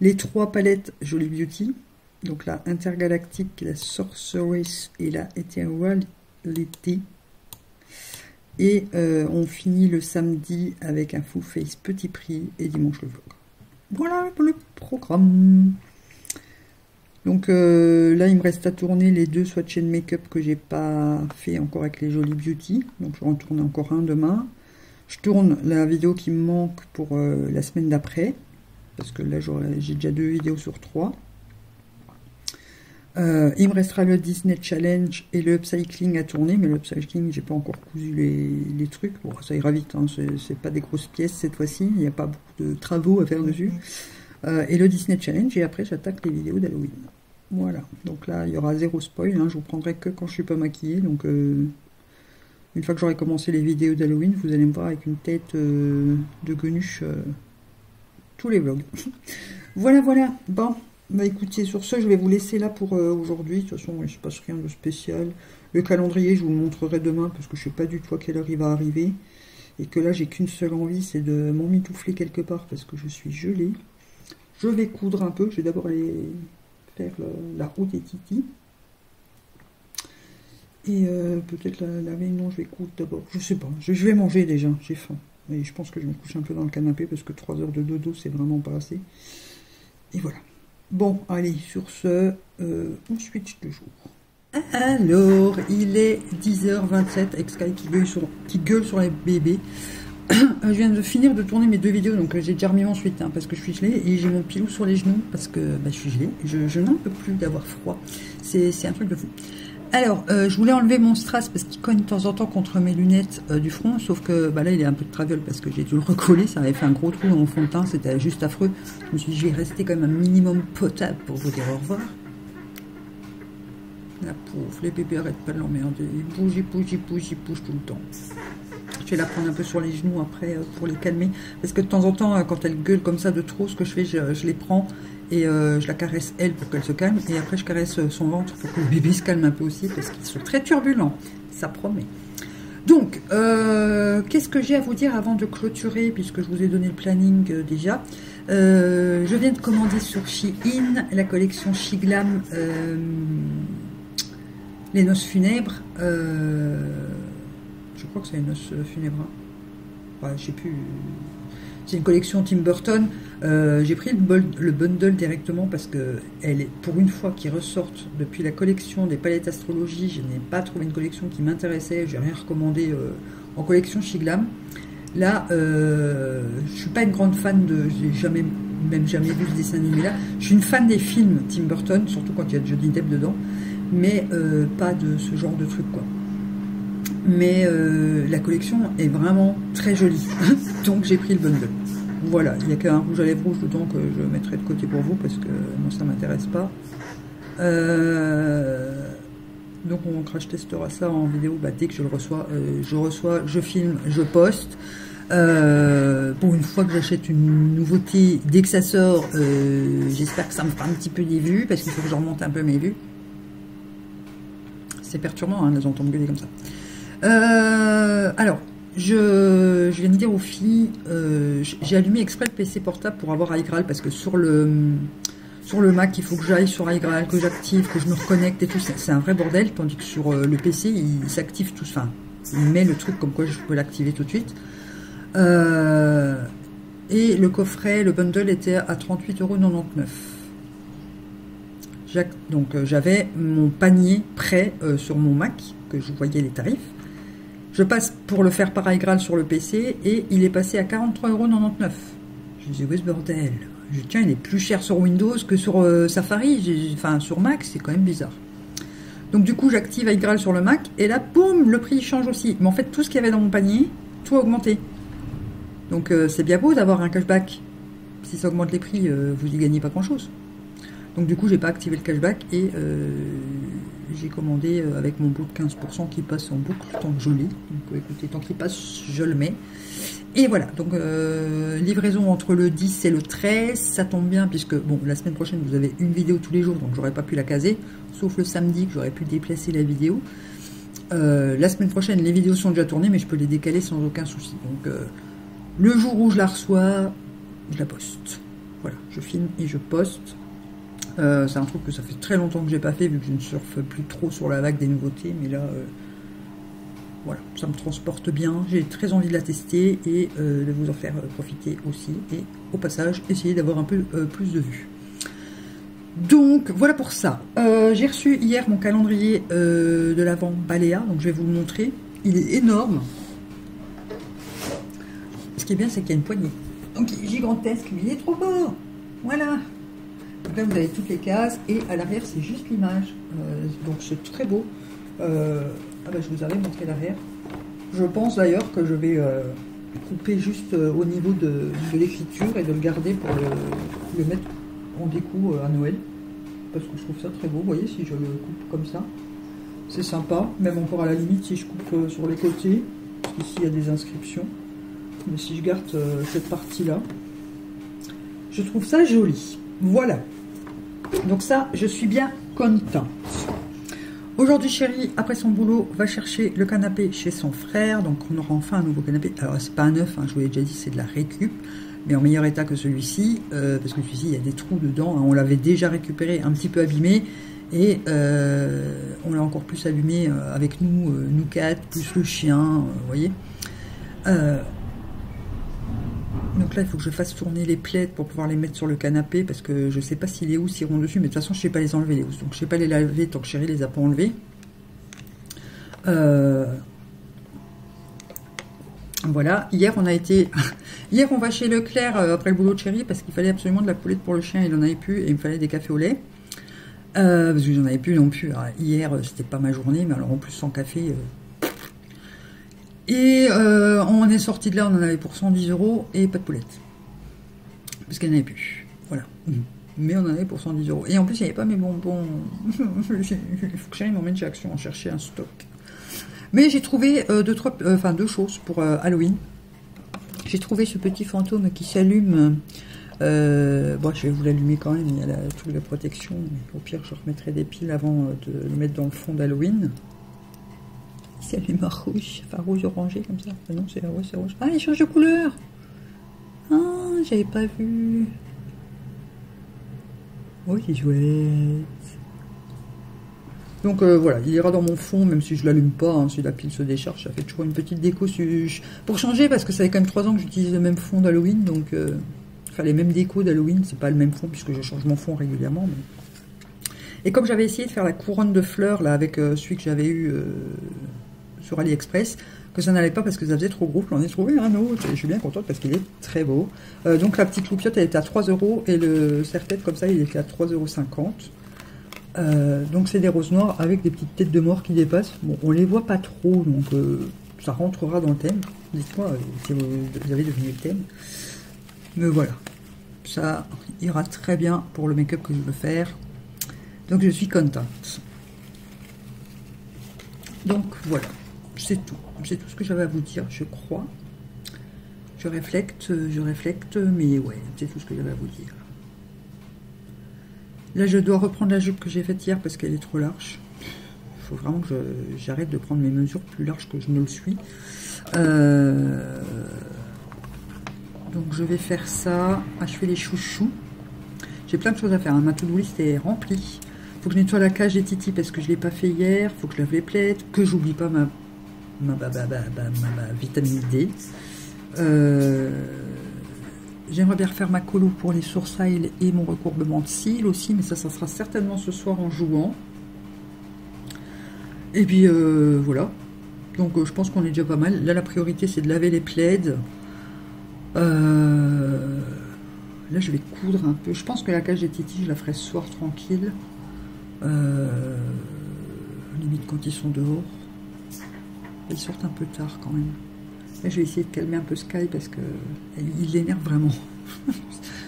Les 3 palettes Jolie Beauty, donc la Intergalactique, la Sorceress et la Ethereality. Et on finit le samedi avec un full face petit prix et dimanche le vlog. Voilà pour le programme. Donc là, il me reste à tourner les deux swatchs de make-up que j'ai pas fait encore avec les Jolie Beauty. Donc je vais en tourner encore un demain. Je tourne la vidéo qui me manque pour la semaine d'après. Parce que là, j'ai déjà 2 vidéos sur 3. Il me restera le Disney Challenge et le upcycling à tourner. Mais le upcycling, j'ai pas encore cousu les trucs. Bon, ça ira vite, hein. C'est pas des grosses pièces cette fois-ci. Il n'y a pas beaucoup de travaux à faire dessus. Et le Disney Challenge, et après j'attaque les vidéos d'Halloween. Voilà, donc là il y aura 0 spoil, hein. Je vous prendrai que quand je suis pas maquillée. Donc une fois que j'aurai commencé les vidéos d'Halloween, vous allez me voir avec une tête de guenuche tous les vlogs. Voilà, voilà, bon, bah écoutez, sur ce je vais vous laisser là pour aujourd'hui. De toute façon il se passe rien de spécial. Le calendrier je vous le montrerai demain, parce que je sais pas du tout à quelle heure il va arriver. Et que là j'ai qu'une seule envie, c'est de m'emmitoufler quelque part, parce que je suis gelée. Je vais coudre un peu, je vais d'abord faire la roue des titis. Et peut-être laver, non je vais coudre d'abord, je sais pas, je vais manger déjà, j'ai faim. Et je pense que je vais me coucher un peu dans le canapé, parce que 3 heures de dodo c'est vraiment pas assez. Et voilà. Bon, allez, sur ce, on switch de jour. Alors, il est 10h27, avec Sky qui gueule sur les bébés. Je viens de finir de tourner mes 2 vidéos, donc j'ai déjà remis ensuite, hein, parce que je suis gelée, et j'ai mon pilou sur les genoux parce que bah, je suis gelée, je n'en peux plus d'avoir froid, c'est un truc de fou. Alors je voulais enlever mon strass parce qu'il cogne de temps en temps contre mes lunettes du front, sauf que bah, là il est un peu de traviole parce que j'ai dû le recoller, ça avait fait un gros trou dans mon fond de teint, c'était juste affreux. Je me suis dit je vais rester quand même un minimum potable pour vous dire au revoir. La pauvre, les bébés arrêtent pas de l'emmerder, ils bougent, ils bougent, ils bougent, ils bougent tout le temps. Je vais la prendre un peu sur les genoux après pour les calmer. Parce que de temps en temps, quand elle gueule comme ça de trop, ce que je fais, je les prends et je la caresse elle pour qu'elle se calme. Et après, je caresse son ventre pour que le bébé se calme un peu aussi parce qu'ils sont très turbulents. Ça promet. Donc, qu'est-ce que j'ai à vous dire avant de clôturer, puisque je vous ai donné le planning déjà. Je viens de commander sur Shein la collection SheGlam Les Noces Funèbres. Je crois que c'est une noce funèbre. Enfin, je sais plus. C'est une collection Tim Burton. J'ai pris le bundle directement parce que elle est, pour une fois qu'ils ressortent depuis la collection des palettes astrologie, je n'ai pas trouvé une collection qui m'intéressait. Je n'ai rien recommandé en collection SheGlam. Là, je suis pas une grande fan de. J'ai jamais vu ce dessin animé là. Je suis une fan des films Tim Burton, surtout quand il y a Johnny Depp dedans, mais pas de ce genre de truc quoi. Mais la collection est vraiment très jolie. Donc j'ai pris le bundle. Voilà, il n'y a qu'un rouge à lèvres rouge dedans que je mettrai de côté pour vous parce que moi ça ne m'intéresse pas. Donc on crash testera ça en vidéo bah, dès que je le reçois. Je filme, je poste. Pour une fois que j'achète une nouveauté, dès que ça sort, j'espère que ça me fera un petit peu des vues parce qu'il faut que je remonte un peu mes vues. C'est perturbant, hein, les entendre gueuler comme ça. Alors, je viens de dire aux filles, j'ai allumé exprès le PC portable pour avoir iGraal parce que sur le Mac, il faut que j'aille sur iGraal, que j'active, que je me reconnecte et tout. C'est un vrai bordel, tandis que sur le PC, il s'active tout. Enfin, il met le truc comme quoi je peux l'activer tout de suite. Et le coffret, le bundle était à 38,99 €. Donc j'avais mon panier prêt sur mon Mac, que je voyais les tarifs. Je passe pour le faire par iGraal sur le PC et il est passé à 43,99 €. Je dis, oui, ce bordel. Je dis, tiens, il est plus cher sur Windows que sur Safari. Enfin, sur Mac, c'est quand même bizarre. Donc, du coup, j'active iGraal sur le Mac et là, boum, le prix change aussi. Mais en fait, tout ce qu'il y avait dans mon panier, tout a augmenté. Donc, c'est bien beau d'avoir un cashback. Si ça augmente les prix, vous n'y gagnez pas grand-chose. Donc, du coup, j'ai pas activé le cashback et j'ai commandé avec mon bout de 15% qui passe en boucle tant que je l'ai. Donc, écoutez, tant qu'il passe, je le mets. Et voilà. Donc, livraison entre le 10 et le 13. Ça tombe bien puisque, bon, la semaine prochaine, vous avez une vidéo tous les jours. Donc, j'aurais pas pu la caser. Sauf le samedi, que j'aurais pu déplacer la vidéo. La semaine prochaine, les vidéos sont déjà tournées, mais je peux les décaler sans aucun souci. Donc, le jour où je la reçois, je la poste. Voilà. Je filme et je poste. C'est un truc que ça fait très longtemps que j'ai pas fait vu que je ne surfe plus trop sur la vague des nouveautés, mais là voilà, ça me transporte bien, j'ai très envie de la tester et de vous en faire profiter aussi et au passage essayer d'avoir un peu plus de vues. Donc voilà pour ça. J'ai reçu hier mon calendrier de l'avant Baléa, donc je vais vous le montrer. Il est énorme. Ce qui est bien, c'est qu'il y a une poignée. Donc il est gigantesque, mais il est trop beau. Voilà. Donc là, vous avez toutes les cases et à l'arrière, c'est juste l'image. Donc c'est très beau. Ah bah, je vous avais montré l'arrière. Je pense d'ailleurs que je vais couper juste au niveau de l'écriture et de le garder pour le mettre en déco à Noël. Parce que je trouve ça très beau. Vous voyez, si je le coupe comme ça, c'est sympa. Même encore à la limite, si je coupe sur les côtés, parce qu'ici il y a des inscriptions. Mais si je garde cette partie-là, je trouve ça joli. Voilà. Donc ça, je suis bien contente. Aujourd'hui, chérie, après son boulot, va chercher le canapé chez son frère. Donc on aura enfin un nouveau canapé. Alors c'est pas un neuf, hein, je vous l'ai déjà dit, c'est de la récup. Mais en meilleur état que celui-ci. Parce que celui-ci, il y a des trous dedans. Hein, on l'avait déjà récupéré, un petit peu abîmé. Et on l'a encore plus abîmé avec nous, nous quatre, plus le chien, vous voyez. Donc là, il faut que je fasse tourner les plaids pour pouvoir les mettre sur le canapé, parce que je ne sais pas si les housses iront dessus, mais de toute façon, je ne sais pas les enlever, les housses. Donc, je ne sais pas les laver tant que chérie les a pas enlevées. Voilà. Hier, on a été... Hier, on va chez Leclerc après le boulot de chérie, parce qu'il fallait absolument de la poulette pour le chien, il n'en avait plus, et il me fallait des cafés au lait. Parce que j'en avais plus non plus. Alors, hier, c'était pas ma journée, mais alors en plus, sans café... Et on est sorti de là, on en avait pour 110 € et pas de poulette. Parce qu'elle n'en avait plus. Voilà. Mais on en avait pour 110 €. Et en plus, il n'y avait pas mes bonbons. Il faut que chérie m'emmène chez Action en chercher un stock. Mais j'ai trouvé deux choses pour Halloween. J'ai trouvé ce petit fantôme qui s'allume. Bon, je vais vous l'allumer quand même. Il y a toute la protection. Au pire, je remettrai des piles avant de le mettre dans le fond d'Halloween. C'est l'humain rouge, enfin rouge orangé comme ça. Ah non, c'est rouge, c'est rouge. Ah, il change de couleur. Ah, j'avais pas vu. Oh, il est chouette. Donc voilà, il ira dans mon fond, même si je l'allume pas, hein, si la pile se décharge, ça fait toujours une petite déco pour changer, parce que ça fait quand même 3 ans que j'utilise le même fond d'Halloween, donc enfin les mêmes décos d'Halloween, c'est pas le même fond puisque je change mon fond régulièrement. Mais... Et comme j'avais essayé de faire la couronne de fleurs là avec celui que j'avais eu sur AliExpress, que ça n'allait pas parce que ça faisait trop gros, j'en ai trouvé un autre, et je suis bien contente parce qu'il est très beau. Donc la petite loupiote, elle était à 3 € et le serre-tête comme ça, il était à 3,50 €. Donc c'est des roses noires avec des petites têtes de mort qui dépassent. Bon, on les voit pas trop, donc ça rentrera dans le thème. Dites-moi si vous avez deviné le thème. Mais voilà, ça ira très bien pour le make-up que je veux faire. Donc je suis contente. Donc voilà. C'est tout. C'est tout ce que j'avais à vous dire, je crois. Je réflecte, mais ouais, c'est tout ce que j'avais à vous dire. Là, je dois reprendre la jupe que j'ai faite hier parce qu'elle est trop large. Il faut vraiment que j'arrête de prendre mes mesures plus larges que je ne le suis. Donc, je vais faire ça. Ah, je fais les chouchous. J'ai plein de choses à faire. Hein. Ma to-do list est remplie. Faut que je nettoie la cage des titis parce que je ne l'ai pas fait hier. Faut que je lave les plaids. Que j'oublie pas ma vitamine D. J'aimerais bien refaire ma colo pour les sourcils et mon recourbement de cils aussi, mais ça sera certainement ce soir en jouant. Et puis voilà, donc je pense qu'on est déjà pas mal. Là la priorité c'est de laver les plaids. Là je vais coudre un peu, je pense que la cage des titis je la ferai ce soir tranquille, limite quand ils sont dehors. Ils sortent un peu tard quand même. Là, je vais essayer de calmer un peu Sky parce que il l'énerve vraiment.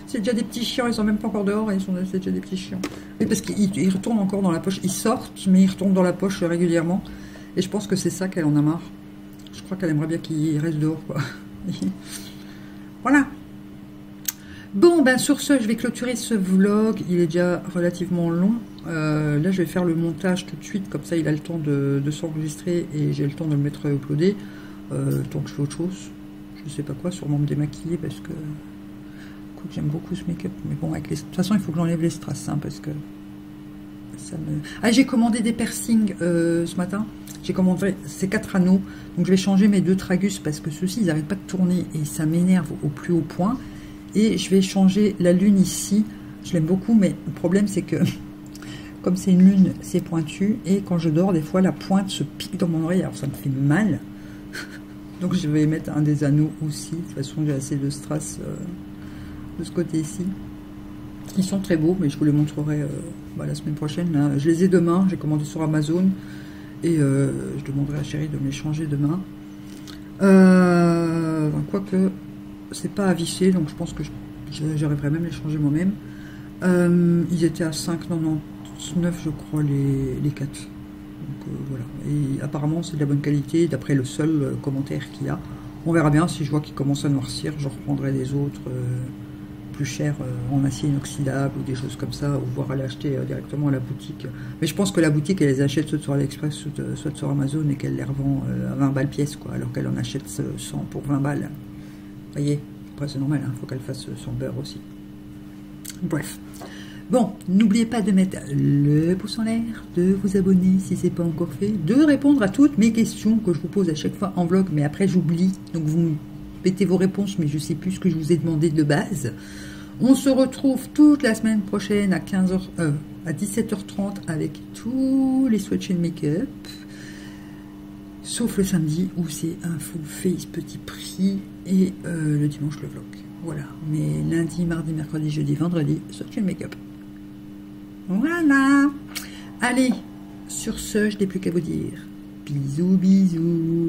C'est déjà des petits chiens, ils sont même pas encore dehors et c'est déjà des petits chiens. Mais parce qu'ils retournent encore dans la poche. Ils sortent, mais ils retournent dans la poche régulièrement. Et je pense que c'est ça qu'elle en a marre. Je crois qu'elle aimerait bien qu'ils restent dehors, quoi. Voilà. Bon, ben sur ce, je vais clôturer ce vlog. Il est déjà relativement long. Là, je vais faire le montage tout de suite, comme ça il a le temps de s'enregistrer et j'ai le temps de le mettre à uploader. Tant que je fais autre chose, je ne sais pas quoi, sûrement me démaquiller parce que j'aime beaucoup ce make-up. Mais bon, avec les... de toute façon, il faut que j'enlève les strass hein, parce que ça me. Ah, j'ai commandé des piercings ce matin. J'ai commandé ces 4 anneaux. Donc, je vais changer mes 2 tragus parce que ceux-ci ils n'arrêtent pas de tourner et ça m'énerve au plus haut point. Et je vais changer la lune ici. Je l'aime beaucoup, mais le problème, c'est que comme c'est une lune, c'est pointu. Et quand je dors, des fois, la pointe se pique dans mon oreille. Alors, ça me fait mal. Donc, je vais mettre un des anneaux aussi. De toute façon, j'ai assez de strass de ce côté-ci. Ils sont très beaux, mais je vous les montrerai la semaine prochaine. Là. Je les ai demain. J'ai commandé sur Amazon. Et je demanderai à Chérie de me les changer demain. Quoique, c'est pas avissé. Donc, je pense que j'arriverai même à les changer moi-même. Ils étaient à 5,99 je crois les 4. Donc voilà. Et apparemment c'est de la bonne qualité d'après le seul commentaire qu'il y a. On verra bien, si je vois qu'ils commencent à noircir, je reprendrai des autres plus chers en acier inoxydable ou des choses comme ça, ou voire aller acheter directement à la boutique. Mais je pense que la boutique elle les achète soit sur AliExpress, soit sur Amazon et qu'elle les revend à 20 balles pièce quoi, alors qu'elle en achète 100 pour 20 balles. Vous voyez, après c'est normal, faut qu'elle fasse son beurre aussi. Bref. Bon, n'oubliez pas de mettre le pouce en l'air, de vous abonner si ce n'est pas encore fait, de répondre à toutes mes questions que je vous pose à chaque fois en vlog, mais après j'oublie, donc vous me mettez vos réponses, mais je ne sais plus ce que je vous ai demandé de base. On se retrouve toute la semaine prochaine à 15h, à 17h30 avec tous les swatchs and make-up, sauf le samedi où c'est un full face petit prix et le dimanche le vlog. Voilà, mais lundi, mardi, mercredi, jeudi, vendredi, swatch and make-up. Voilà. Allez, sur ce, je n'ai plus qu'à vous dire. Bisous, bisous.